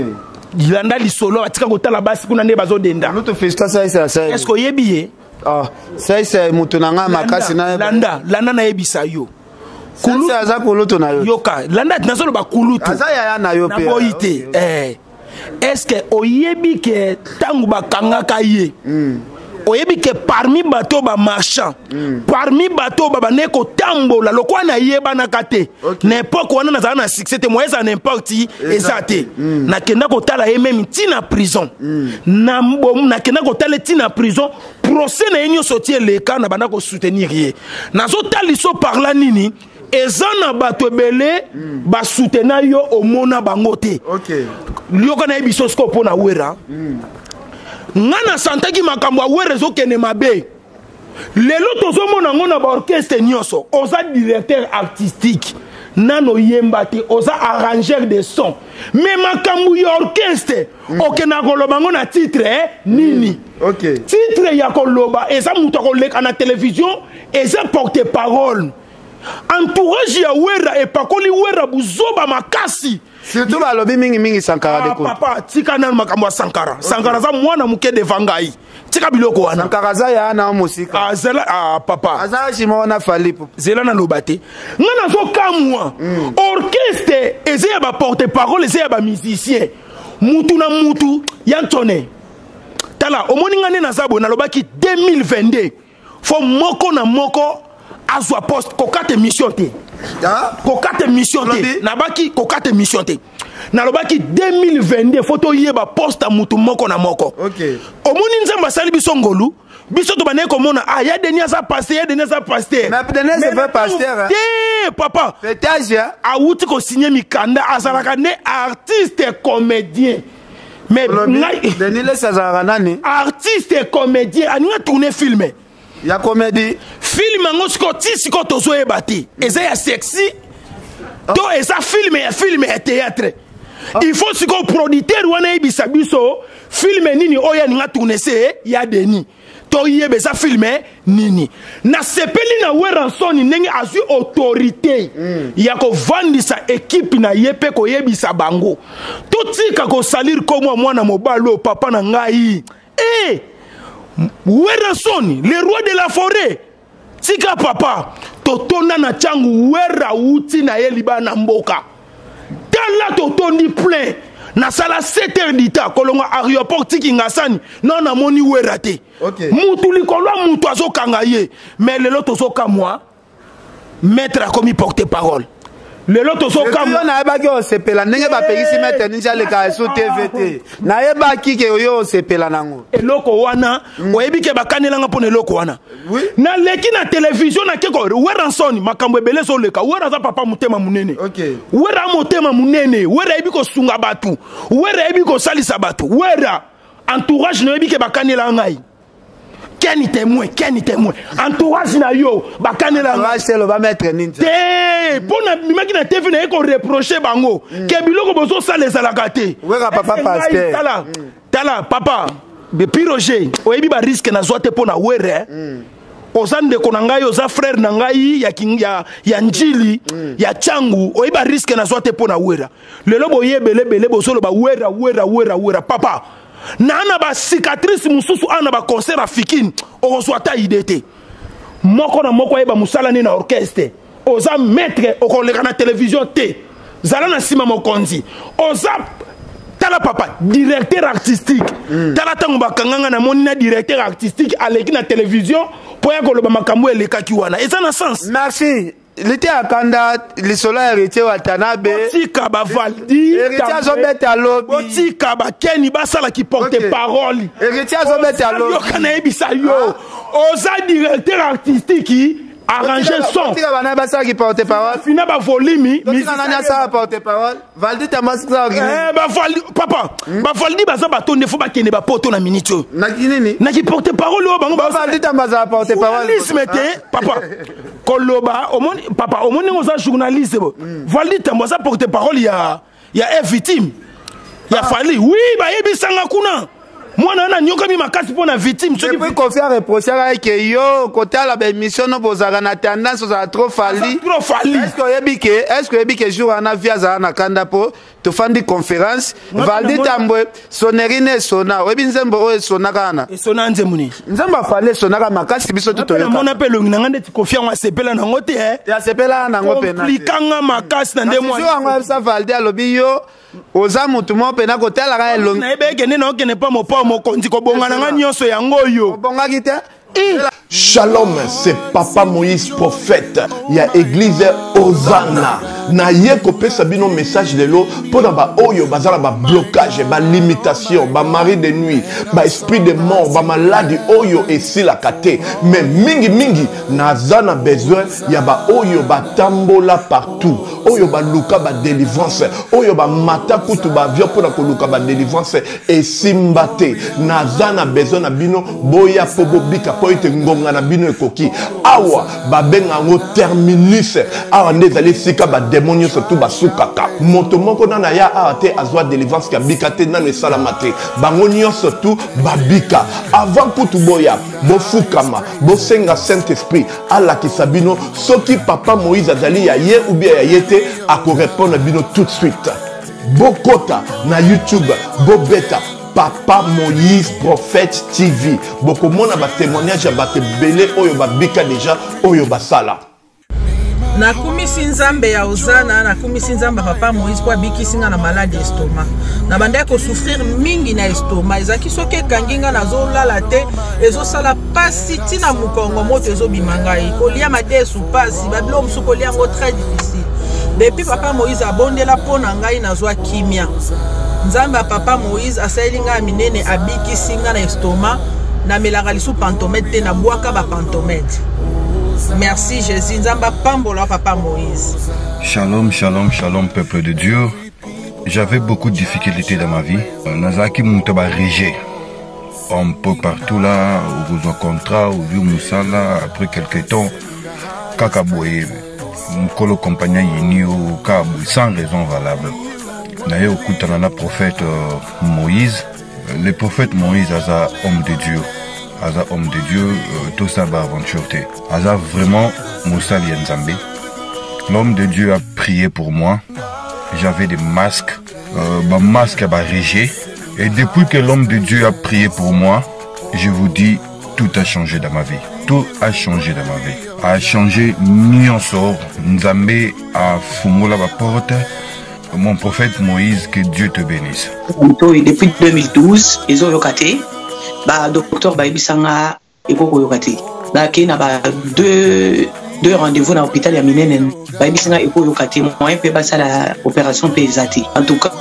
Landa li solo atika ko tala basi kuna ne bazo denda. Kulutu fiston sai sai. Est-ce que yebié? Ah, ça c'est mutunanga makasi na landa na ebisa yo. Kulu ça za kuluto na yo. Yoka, landa tinazo ba kuluto. Aza ya na yo pe. Na boité. Eh. Est-ce que oyebi ke tangu bakanga kaye? Oyebi ke parmi bato ba marchand, parmi bato ba neko tambola lokwa na yeba na kate. N'importe wana na za na succès te moyeza n'importe ezate. Na kenda ko tala e même tina prison. Na mbom na kenda ko tala tina prison. Procès na union sortir les cas na bana ko soutenir ye. Na zo taliso parla nini ezana bato belé ba soutenir yo o mona bangote. OK. Lyo kana biso scopo na wera. Nana santaki makambwa werezo kene mabe. Lelo tozomo nango na ba orchestre nyoso, oza directeur artistique, nano yembate, oza arrangeur de son. Mais makambu ya orchestre, okena koloba ngo na titre nini. OK. Titre ya koloba, eza muto koleka na télévision, eza porte parole. Entourage ya wera e pakoli wera buzoba makasi. Surtout la lobby mingi Sankara de papa, tika nan makamwa Sankara. Sankara za mwana muke de vangai. Tika biloko wana. Sankara za ya na musika. Ah zela ah papa. Azala jima wana fali. Zela na lobate. Ngana zo kamwa. Orchestre eze ya ba porte parole, eze ya ba musicien. Mutu na mutu yantone. Tala omoni ngane na zabo na lobaki 2022. Fo moko na moko azwa poste kokate mission te. Kokate missionté nabaki kokate missionté nalobaki 2022 photo yeba poste mutu moko na moko. OK. Omoni nzamba sali biso ngolu biso to baneko mona ah ya denia sa pasteur ya denia sa pasteur na denia se va pasteur eh papa pétage a wuti ko signer mikanda azalaka ne artiste comédien mais denia le sazara nani artiste comédien aninga tourner film il y a comédie. Film en Scottish, quand on soit ébattu. Et ça, sexy. Donc, ça, film et théâtre. Il faut ce qu'on produit, on a eu ça, biso. Film et nini, oh, il y a tourné, il y a des nids. Donc, il y a ça, film et nini. Na sepeli na weranson, il n'y a pas autorité. Il y a qu'on vende sa équipe, na yepe, qu'on y a sa bango. Tout ce qu'on salir comme moi, na mobalo, papa, na ngai. Eh! Werasoni, le roi de la forêt. Tika papa, totona na changu wera uti na yeliba na mboka. Tala totondi plein. Na sala 7h d'ita kolonga aéroport tiki ngasani, non na moni wera te. OK. Mutuli kolwa mutu azokangaye, mais le lot ozoka moi. Maître a commis porte parole. Le lot ozoka moi na yebaki o sepela ndenge ba pekisi maître ninja le ka so TVT. Na yebaki ke yo o sepela nango. Eloko wana, oyebi ke bakanelanga pone eloko wana. Oui. Na leki na télévision na keko weransoni makambo ebele so leka wera za papa mutema munene. OK. Wera motema munene, wera ebi ko sunga batu, wera ebi ko salisa batu, wera entourage na ebi ke bakanelanga ngai. Ken témoin, entourage na yo, bakanela ngai c'est le va mettre ninja. Té, pona mimaki na TV na eko reprocher bango, ke biloko bozo sale salakate. Wera papa pasteur. Tala papa, be piroger, oyebi ba risque na zoate pona were. Ozande konanga yo za frère na ngai ya kinga ya njili, ya changu, oyebi ba risque na zoate pona wera. Lelo boyebele bele bozo lo ba wera papa. Nana ba cicatrice mususu ana ba concert afikin o reçoit ta idée moko na moko yeba musala ni na orchestre oza mettre o koleka na télévision te zala na sima mokonzi oza ta Tala papa, directeur artistique. Tala tangba kanganga na monina directeur artistique à l'équipe na télévision pour que le bamakambo et les kakiwana. Et ça n'a sens. Merci. L'été à Kanda, le soleil héritier Watanabe. Boti Kaba Valdi. Héritier Zobet à l'obi. Boti Kaba Kenny Basala qui porte parole. Héritier Zobet à l'obi. Yokanae Bisayo. Oza directeur artistique qui. Arranger son. Papa, Valdi baza bato ne faut pas qu'il ne porte la minute. Naki porte parole au bango. Valdi baza porte parole. Papa, Koloba, papa, au moins on a journaliste. Valdi baza porte parole il y a victime. Il y a fallu. Oui, bah il bisanga kuna. Moi, je suis victime. Je peux confier à que côté à la mission, nous avons tendance à trop falli. Est-ce que jour on a vu à Kandapo, tu fais des conférences, Valdi Tamboué, Sonerine et Sona, et Binzembo et Sonarana. Et Sona Nzemouni. Nous avons fallu Sonara Makas, et Bissot tout le monde. On appelle le Nangane, tu confies en Sepela Nangote. Et à Sepela Nangote. Pliquant Makas, Nandemo. Si on a ça, Valdi à l'obio. Ozamutumo pena kotala ka elongi. Na ebeke ne noke ne pa mo pa mo konti ko bongana nga nyoso yango yo. Bonga kita. Shalom, c'est Papa Moïse prophète. Il y a église Hosanna. Na yeko pesa bino message de l'eau pour ba oyo bazala ba blocage, ba limitation, ba mari de nuit, ba esprit de mort, ba maladie oyo et si la kate. Mais mingi mingi nazana besoin ya ba oyo ba tambola partout. Oyo ba luka ba délivrance, oyo ba mata kutu ba vio pour na koluka ba délivrance et simbate. Nazana besoin na bino boya pobobika poite ngonga na bino ekoki. Awa ba benga ngo terminus. Awa ndezali sika ba démonieux surtout basukaka motomo ko na ya até azwa délivrance ka bikate na le salamate bangonyo surtout babika avant kutu boya bofukama bosenga saint esprit ala ki sabino soki papa Moïse azali ya ye ou bien ya yete a ko répondre bino tout de suite bokota na YouTube bobeta Papa Moïse prophète TV bokomona ba témoignage ba tebele oyo babika déjà oyo basala na kumisi nzambe ya ozana na kumisi nzambe papa Moïse kwa bikisinga na malade estomac na banda ko souffrir mingi na estomac ezaki soke kanginga na zo lala te ezo sala pasi ti na mukongo moto ezo bimanga ikolia madesu pasi bablo msuko liango très difficile depuis papa Moïse abondela pona ngai na zo kimia nzambe papa Moïse asailinga minene abikisinga na estomac na melanga lisu pantomètre na bwaka ba pantomètre. Merci Jésus, Nzamba Pambola, Papa Moïse. Shalom, shalom, shalom, peuple de Dieu. J'avais beaucoup de difficultés dans ma vie. Nazaki Moutaba Rigé. On peut partout là, au besoin contrat, au vieux Moussala, après quelques temps, Kakaboué, Moukolo Compagnia Yinio, Kaboué, sans raison valable. D'ailleurs, au Koutanana, prophète Moïse, le prophète Moïse, Aza, homme de Dieu. Aza homme de Dieu, tout ça va aventurer. Aza vraiment Moussa Lienzambi. L'homme de Dieu a prié pour moi. J'avais des masques, masque à barriger. Et depuis que l'homme de Dieu a prié pour moi, je vous dis, tout a changé dans ma vie. Tout a changé dans ma vie. A changé, ni en sort. Nzambi a fumé la porte. Mon prophète Moïse, que Dieu te bénisse. Depuis 2012, ils ont locaté. Bah docteur Baibisanga et Kokoyokati. Là qu'il y a deux rendez-vous dans l'hôpital Yaminene. Baibisanga et Kokoyokati. Moi je peux passer la opération Pézati. En tout cas,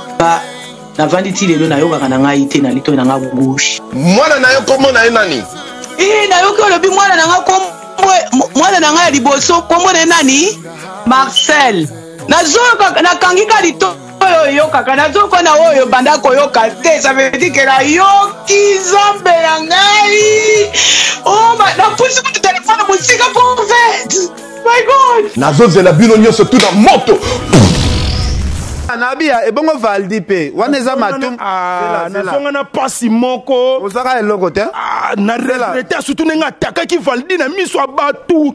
la vanditi les deux n'ayons pas nanga ité na lito nanga bouche. Moi n'ayons comment n'ayons nani. Eh n'ayons que le but moi n'ayons comme moi n'ayons liboso comme moi nani. Marcel. Nazo na kangika lito. Ça veut dire que la yoki zambe yangai. Oh, madame, pousse mon téléphone, mon siga pour fait. My God. Nazo zela binonyo surtout dans moto. Nabia, et bon, on va le dire. On est à Matum. Ah, on n'a pas si moko. On s'arrête le côté. Ah, n'a rien. Surtout, on a attaqué qui Valdi n'a mis soit battu.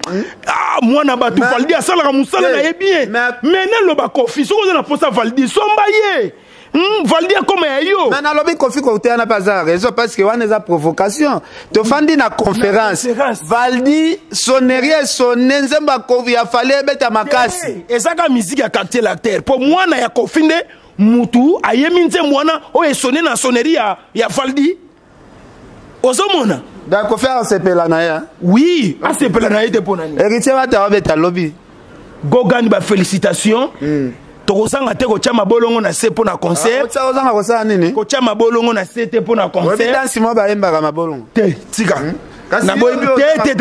Ah, moi, n'a battu Valdi à Salara Moussa. Mais maintenant, le bakofi, si on a posé à Valdi, son baillé. Valdi a comme un yo. Mais n'a l'obé confi côté n'a pas à raison parce que on est à provocation. Te fandi na conférence. Valdi, sonnerie, sonne, nzemba kovi, a fallu bête à ma casse. Et ça, la musique a capté la terre. Pour moi, n'a y'a confine, mutu ayeminze mwana oyesone na sonnerie ya Valdi ozomona donc faire ACP la naia oui ACP la naia de bonani héritier Wata obeta lobby Gogan ba félicitations tozanga te ko chama bolongo na se pona concert tozanga ko sa nini ko chama bolongo na se te pona concert oui danse mo ba emba ma bolongo te tika merci na le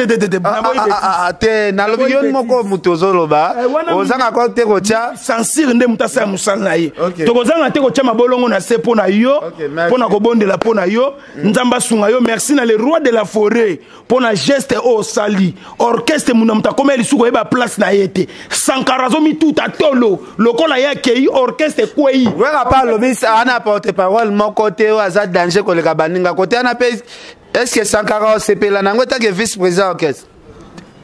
roi de la forêt pour na geste au sali orchestre munamta comme il souko ba place na yete Sankara zomi tout à tolo lokola ya kei orchestre kwei wera pa lobis ana porte parole mon côté o azad danger ko le kabaninga côté ana pe. Est-ce que Sankara OCP là n'ango tant que vice-président orchestre?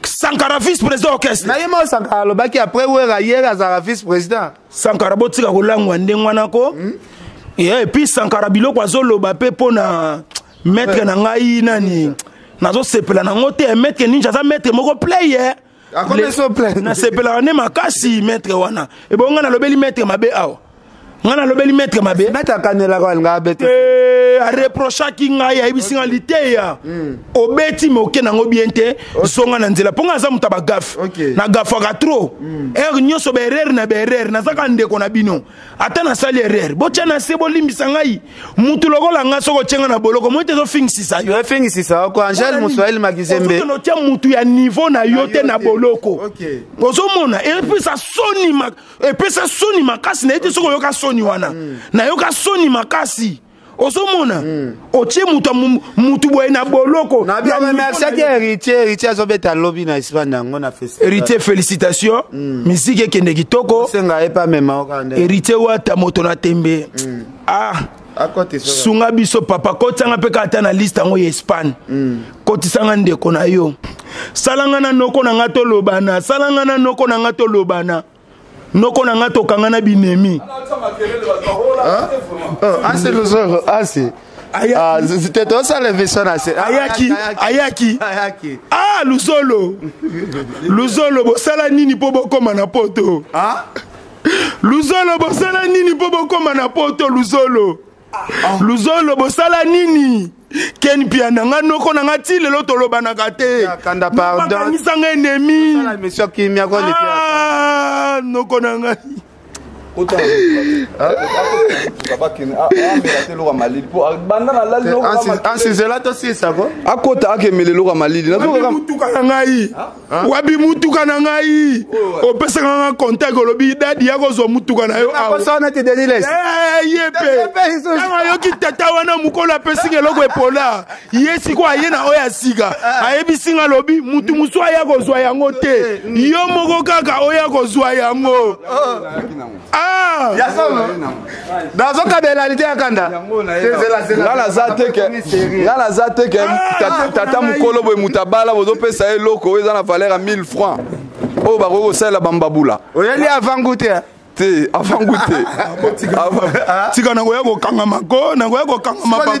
Sankara vice-président orchestre. Naïmo Sankara le baki après ou hier Zara vice-président. Sankara botika ko langwa ndengwana ko. Et puis Sankara biloko azolo bape pona maître na ngai nani. Nazo sepela nango te maître ninja za maître moko player. A combien so player? Na sepela ne makasi maître wana. Et bonga na lobeli maître mabe awo. Ngana lobeli maître mabe. Maître kanela ko nga bete. A reprocha ki ngai ya bisingalité ya obeti moke nango biente songa na nzela ponga za muta bagaf na gafaka trop er nyoso berer na zaka ndeko na bino atana sali erer bocha na sebo limbisa ngai mutu lokola nga soko chenga na boloko moite zo fingsisa yo fingsisa ko Angel Muswail Magizembe to notia mutu ya niveau na yote na boloko ozomona et puis ça soni makasi na ite soko yoka soni wana na yoka soni makasi Osomona, otie mutu boye na boloko. Na bien merci à Héritier Zobeta lobby na Espagne on a fait. Héritier félicitations. Musique kende kitoko. Senga epa mema okande. Héritier Wata moto na tembe. A côté ça. Sunga biso papa kotanga pe kata na liste ngo ya Espagne. Kotisanga ndeko na yo. Salanga na noko na ngato lobana. Salanga na noko na ngato lobana. Noko na ngato kangana binemi. C'est Luzolo, c'est. C'était toi ça le vaisseau Ayaki. Luzolo, bosala nini po bokoma na poto. Luzolo, bosala nini po bokoma na poto Luzolo. Luzolo, bosala nini. Ken Mpiana nga noko na ngati lelo tolobanaka te. Kanda pardon. Misanga ennemi. Sala monsieur qui mia ko le. Noko na ngati. Dans un cas de la réalité, parce que il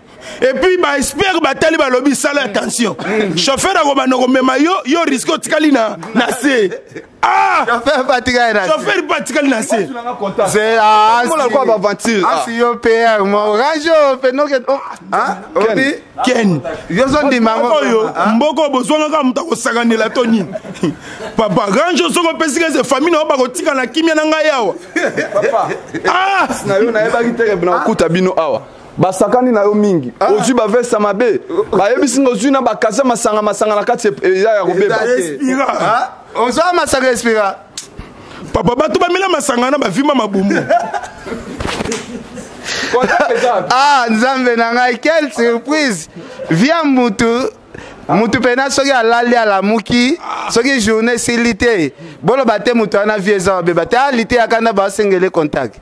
Et puis, bah, espère que tu as lobby ça, attention. Chauffeur a yo risque de Chauffeur particulier nassé. C'est à Ken. Mboko besoin de la Tony. Papa, grand chose que famille n'a pas la kimia Papa. Basakani na yo mingi ozu ba vesa mabe ba yebisinga ozu na bakaza masanga na kati ya robeba ozu masanga respira papa ba tuba mila masanga na ba vima mabumu nzambe na ngai quelle surprise via mutu pena soki alali ala muki soki journée silité Bolo bate mutana vieza bebate alite akana ba sengele contact.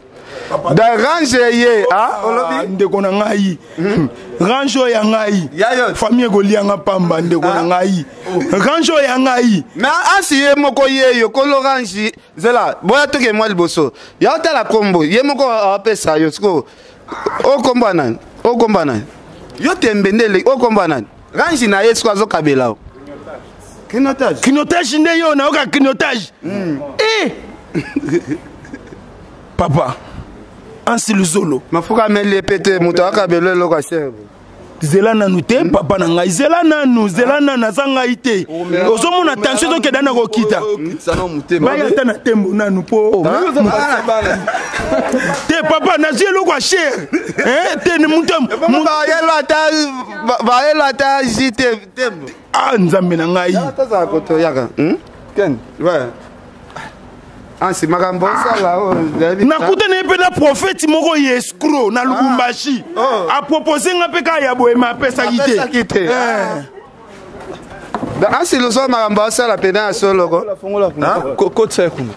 D'arranger ah olobi ndeko na ngai. Ranjo ya ngai. Famille ko lianga pamba ndeko na ngai. Ranjo ya ngai. Mais asiye moko yeyo ko l'orange zela. Boya toke moi liboso. Ya ta la combo. Ye moko apesa yo sko. O kombana. O kombana. Yo tembendele o kombana. Range na ye sko azokabela. Kinotage. Kinotage ndeyo na oka kinotage. Eh Papa, ansi Luzolo. Ma fouka mel les pété, mouta kabelo lokasher. Zela nanute, papa nangai. Zela nana zangaite. Ozo mon attention donc dana ko kita. Ça non mouté. Ba yata na tembo nanu po. Te papa nazie lokasher. Hein, te ne moutam. Mon ba yela ta jite tembo. Ah nzambe nangai. Ta za ko to yaka. Hm? Ken. Ouais. Ah, c'est ma grande ça là. N'écoutez pas la prophète Moro Yescro, na Lubumbashi. A proposé un peu qu'à Yaboué m'a appelé sa guité. Ah, c'est le soir, ma grande ça la peine à ce logo. Côte ça comme.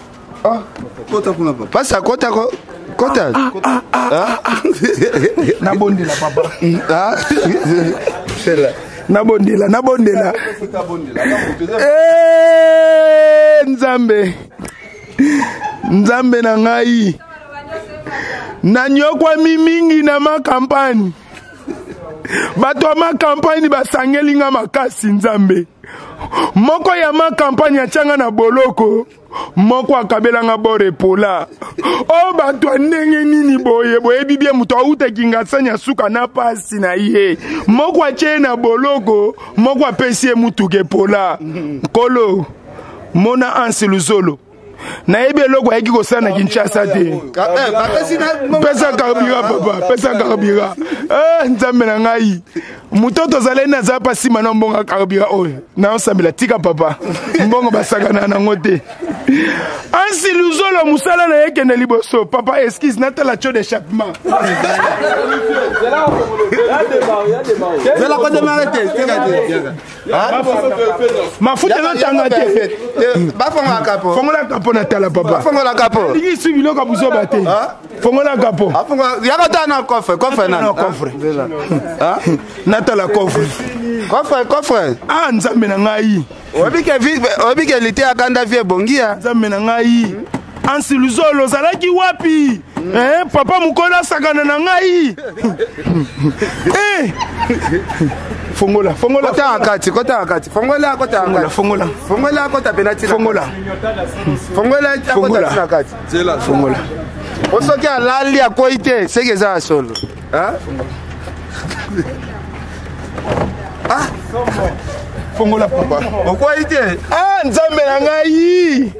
Ah, côte à quoi? Pas à côte à quoi? Côte à. N'abondez la papa. Ah, c'est là. N'abondez-la, n'abondez-la. Eh, Nzambe. Nzambe na ngai nanyokwa mimingi na ma campagne bato ma campagne basangelinga makasi Nzambe moko ya ma campagne achanga na boloko moko akabelanga bore pola o bato ndenge nini boye boye bibie muto aute kinga sanya suka na pasi na ye moko ache na boloko moko apesie mutuke pola kolo mona ansi Luzolo Naebe logo eki ko sana Kinshasa te. Pesa kabira papa, pesa kabira. Eh Nzambe na ngai. Mutoto zale na za pasi manombonga kabira oyo. Na osambela tika papa. Mbongo basakana na ngote. Ansi Luzolo musala na yeke na liboso. Papa excuse nata la cho de chapement. C'est la côte de m'arrêter, c'est la côte. Ma foute na tanga te. Ba fonga kapo. Fonga la kapo. Natala papa. Fongo la capo. Il suit le capo sur batté. Fongo la capo. Il y a un coffre, coffre non coffre. Hein? Natala coffre. Coffre, coffre. Ah, Nzambe na ngai. Obi ke lité akanda vie bongia. Nzambe na ngai. Ansi Luzolo zalaki wapi? Eh, papa mukola sakana na ngai. Eh! Fongola, fongola. Kota akati, fongola kota akati. Fongola, fongola kota penati. Fongola. Fongola kota akati. Zela fongola. Osoki alali akoite segeza solo. Hein? Ah! Fongola papa. Okoite. Ah, Nzambe na ngai.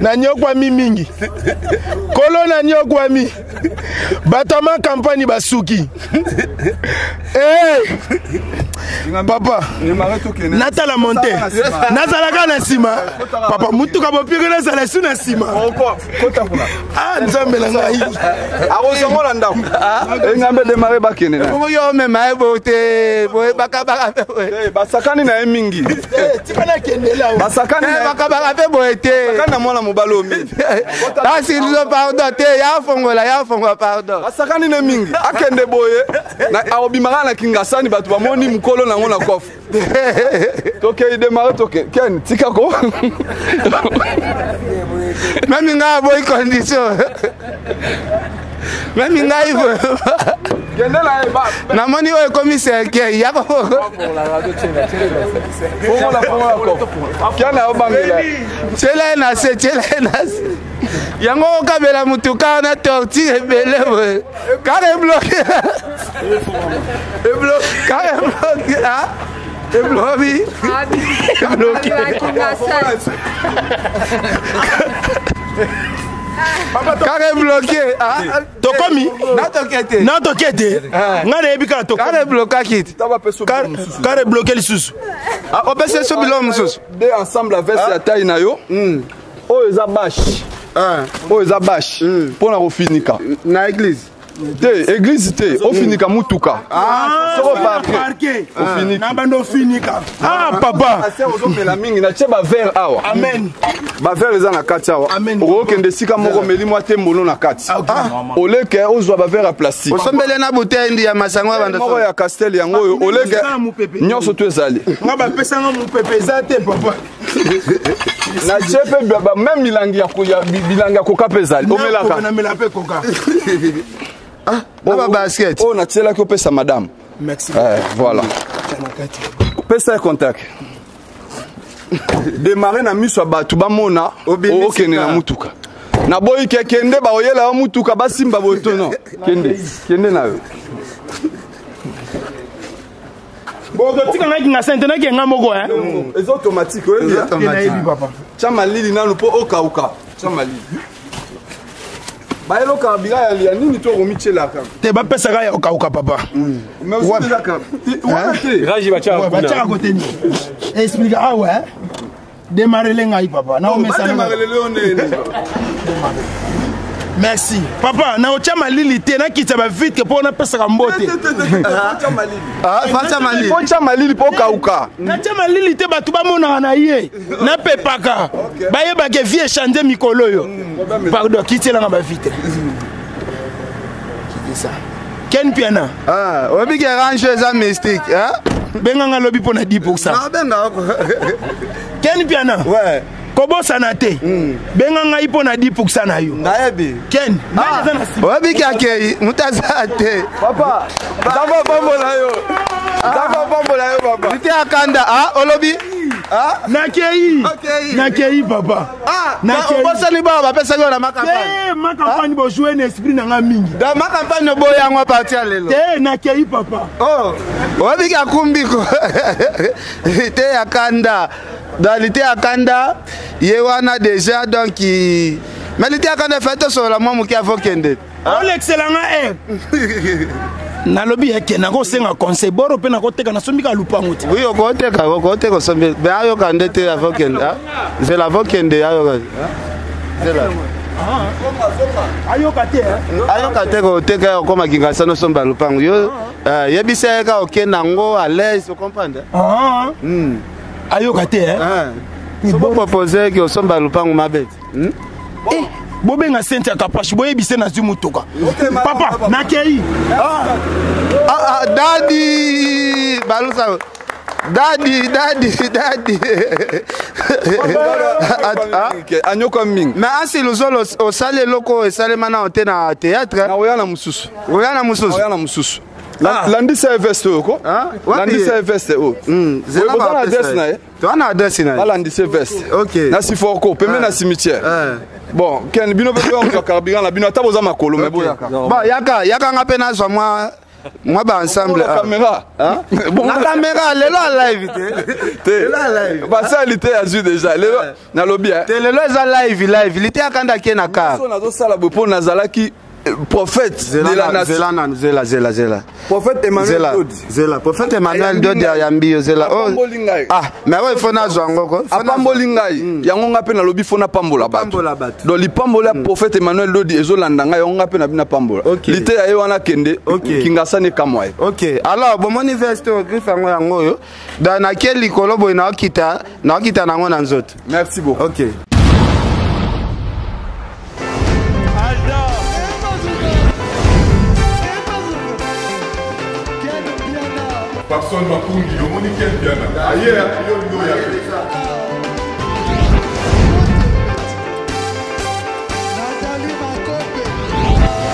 Na nyokwa mingi. Kolo na nyokwa mi. Batama campagne basuki. Eh! Papa, nata la montée. Nata la gana sima. Papa mutu ka bopire na sala suna sima. Ah, Nzambe na ngai. Arosongo la ndako. Ngambe démarrer bakene. Yo même aibote, boye bakaba. Eh, basakani na mingi. Eh, tikana kendela. Basakani na bakaba pe boete. Basakana mwana mobalo mi. Ah, si nous pardon te ya fongola ya fongola pardon. Basakani na mingi. Akende boye. Na arobimara na kingasani batu ba moni mukolo na ngona kofu. Toke idemare toke. Ken tikako. Même nga boy condition. Même ngai na moni oyo commissaire ke ya boko la radio na se yango kabela mutuka na torture bele carré bloqué et bloqué Carré bloqué, hein? Tokomi, non t'inquiète, non les bicans Tokomi. Carré bloqué qui? Carré bloqué les sous. On peut se sauver l'homme sous. Deux ensemble avec la taille naio. Oh les abaches, oh les abaches. Pour la refinica. Na église. Église té, au fini comme Mutuka. Ah, ça va parquer. Au fini. N'abandonne fini comme. Ah, papa. Assez aux hommes la mingi na tcheba vers awa. Amen. Ba vers les na kati awa. Amen. Au que ndesi comme romeli moi té molo na kati. Au le que au zo ba vers à plastique. Au sombele na bouteille ndi ya masango banda. Moi ya castel yango yo. Au le que nyoso tu ezali. Nga ba pesa nga mu pepe za té papa. Na chepe baba même milangi ya bilanga koka pezali. O melaka. Na melape koka. Ah, oh, basket. Oh, on a tiré là que paie sa madame. Merci. Voilà. Paie sa contact. Démarrer na miso ba tuba mona. Oh, kende na mutuka. Na boy kende ba oyela mutuka ba simba boto non. Kende na yo. Bon, tu connais qui n'a sainte na qui ngamogo hein. Les automatiques, oui. Automatique papa. Chamali na lupo okauka. Chamali. Bah alors quand Bira y a ni ni toi Romiche là quand. T'es pas pèse ça y a au cas papa. Mais aussi là quand. Raji va tirer. Va tirer à côté nous. Explique ah ouais. Démarrer les ngai papa. Non mais ça. Démarrer les ngai. Merci. Papa, na otia malili te na kita ba vite pour na pèse ça mbote. Otia malili. Ah, fanta malili. Otia malili pour kauka. Na tia malili te ba tuba mona na yé. Na pepaka. Ba yé ba ke vie changer mikolo yo. Pardon, quittez la ma vite. Quittez ça. Ken Mpiana. Ah, on dit qu'il range ça mystique, hein? Benganga lobby pour na 10%. Non, ben non. Ken Mpiana. Ouais. Kobo sanate. Benganga ipo na 10% na yo. Naebi. Ken. Ah, on dit qu'il a kei, mutazate. Papa, dava bombo na yo. Dava bombo na yo papa. Ite akanda, ah, olobi. Ah, nakei. Okay. Nakei papa. Ah, nakei. On passe les bars, on passe les gars dans ma campagne. Eh, ma campagne va jouer un esprit dans la mingi. Dans ma campagne, boy, on va partir lelo. Eh, nakei papa. Oh, on dit qu'il kumbi ko. Ite akanda. Dans l'ité akanda, yewana déjà donc qui. Mais l'ité akanda fait tout sur la maman qui a vokende. Oh l'excellent air. Na lobi yake na ko senga conseil boro pe na ko teka na sombika lupa ngoti. Oui ko teka sombe be ayo kande te avokende. C'est la vokende ayo. C'est là. Ah. Ayo kate. Ayo kate ko teka ko makinga sano somba lupa ngoyo. Yebise ka okena ngo à l'aise, tu comprends? Ah. Ayo kate. Il faut proposer que somba lupa ngomabet. Eh Bobenga senti akapashi boye bisena zimutoka. Papa nakei. Ah daddy balusa. Daddy. Anyoko ming. Mais asi Luzolo o sale loko e sale mana on tena théâtre. Na oyana mususu. Oyana mususu. Lundi c'est veste ko. Lundi c'est veste o. C'est la adresse na. Tu as adresse na. Lundi c'est veste. OK. Na sifoko peme na cimetière. Bon, Ken bino veut carburant la bino taboza makolo mais bon yaka. Bon yaka nga pena so moi ba ensemble la caméra. Hein? Bon la caméra lelo à live té. Lelo à live. Ba ça l'ité azu déjà. Lelo na lobby. Té lelo za live. L'ité akanda ke na ka. So na zo sala bo na zalaki prophète de la nation. Zela. Prophète Emmanuel Lodi. Zela. Prophète Emmanuel Lodi ya mbio Zela. Ah, mais ouais faut na zongo ko. Pambolingai. Yango ngape na lobi faut na pambola bat. Do li pambola prophète Emmanuel Lodi ezo landanga yango ngape na bina pambola. Lité ya wana kende kingasa ne kamwaye. OK. Alors bon mon veste au griffe yango yo. Da na keli kolobo na okita, na ngona nzoto. Merci beaucoup. OK. Personne ne m'a connu, on dit qu'elle vient. Aïe, il y a j'ai délire mon conduit.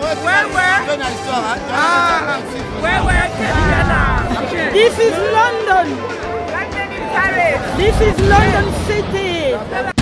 Ouais. Ah, ouais. This is London. This is London City.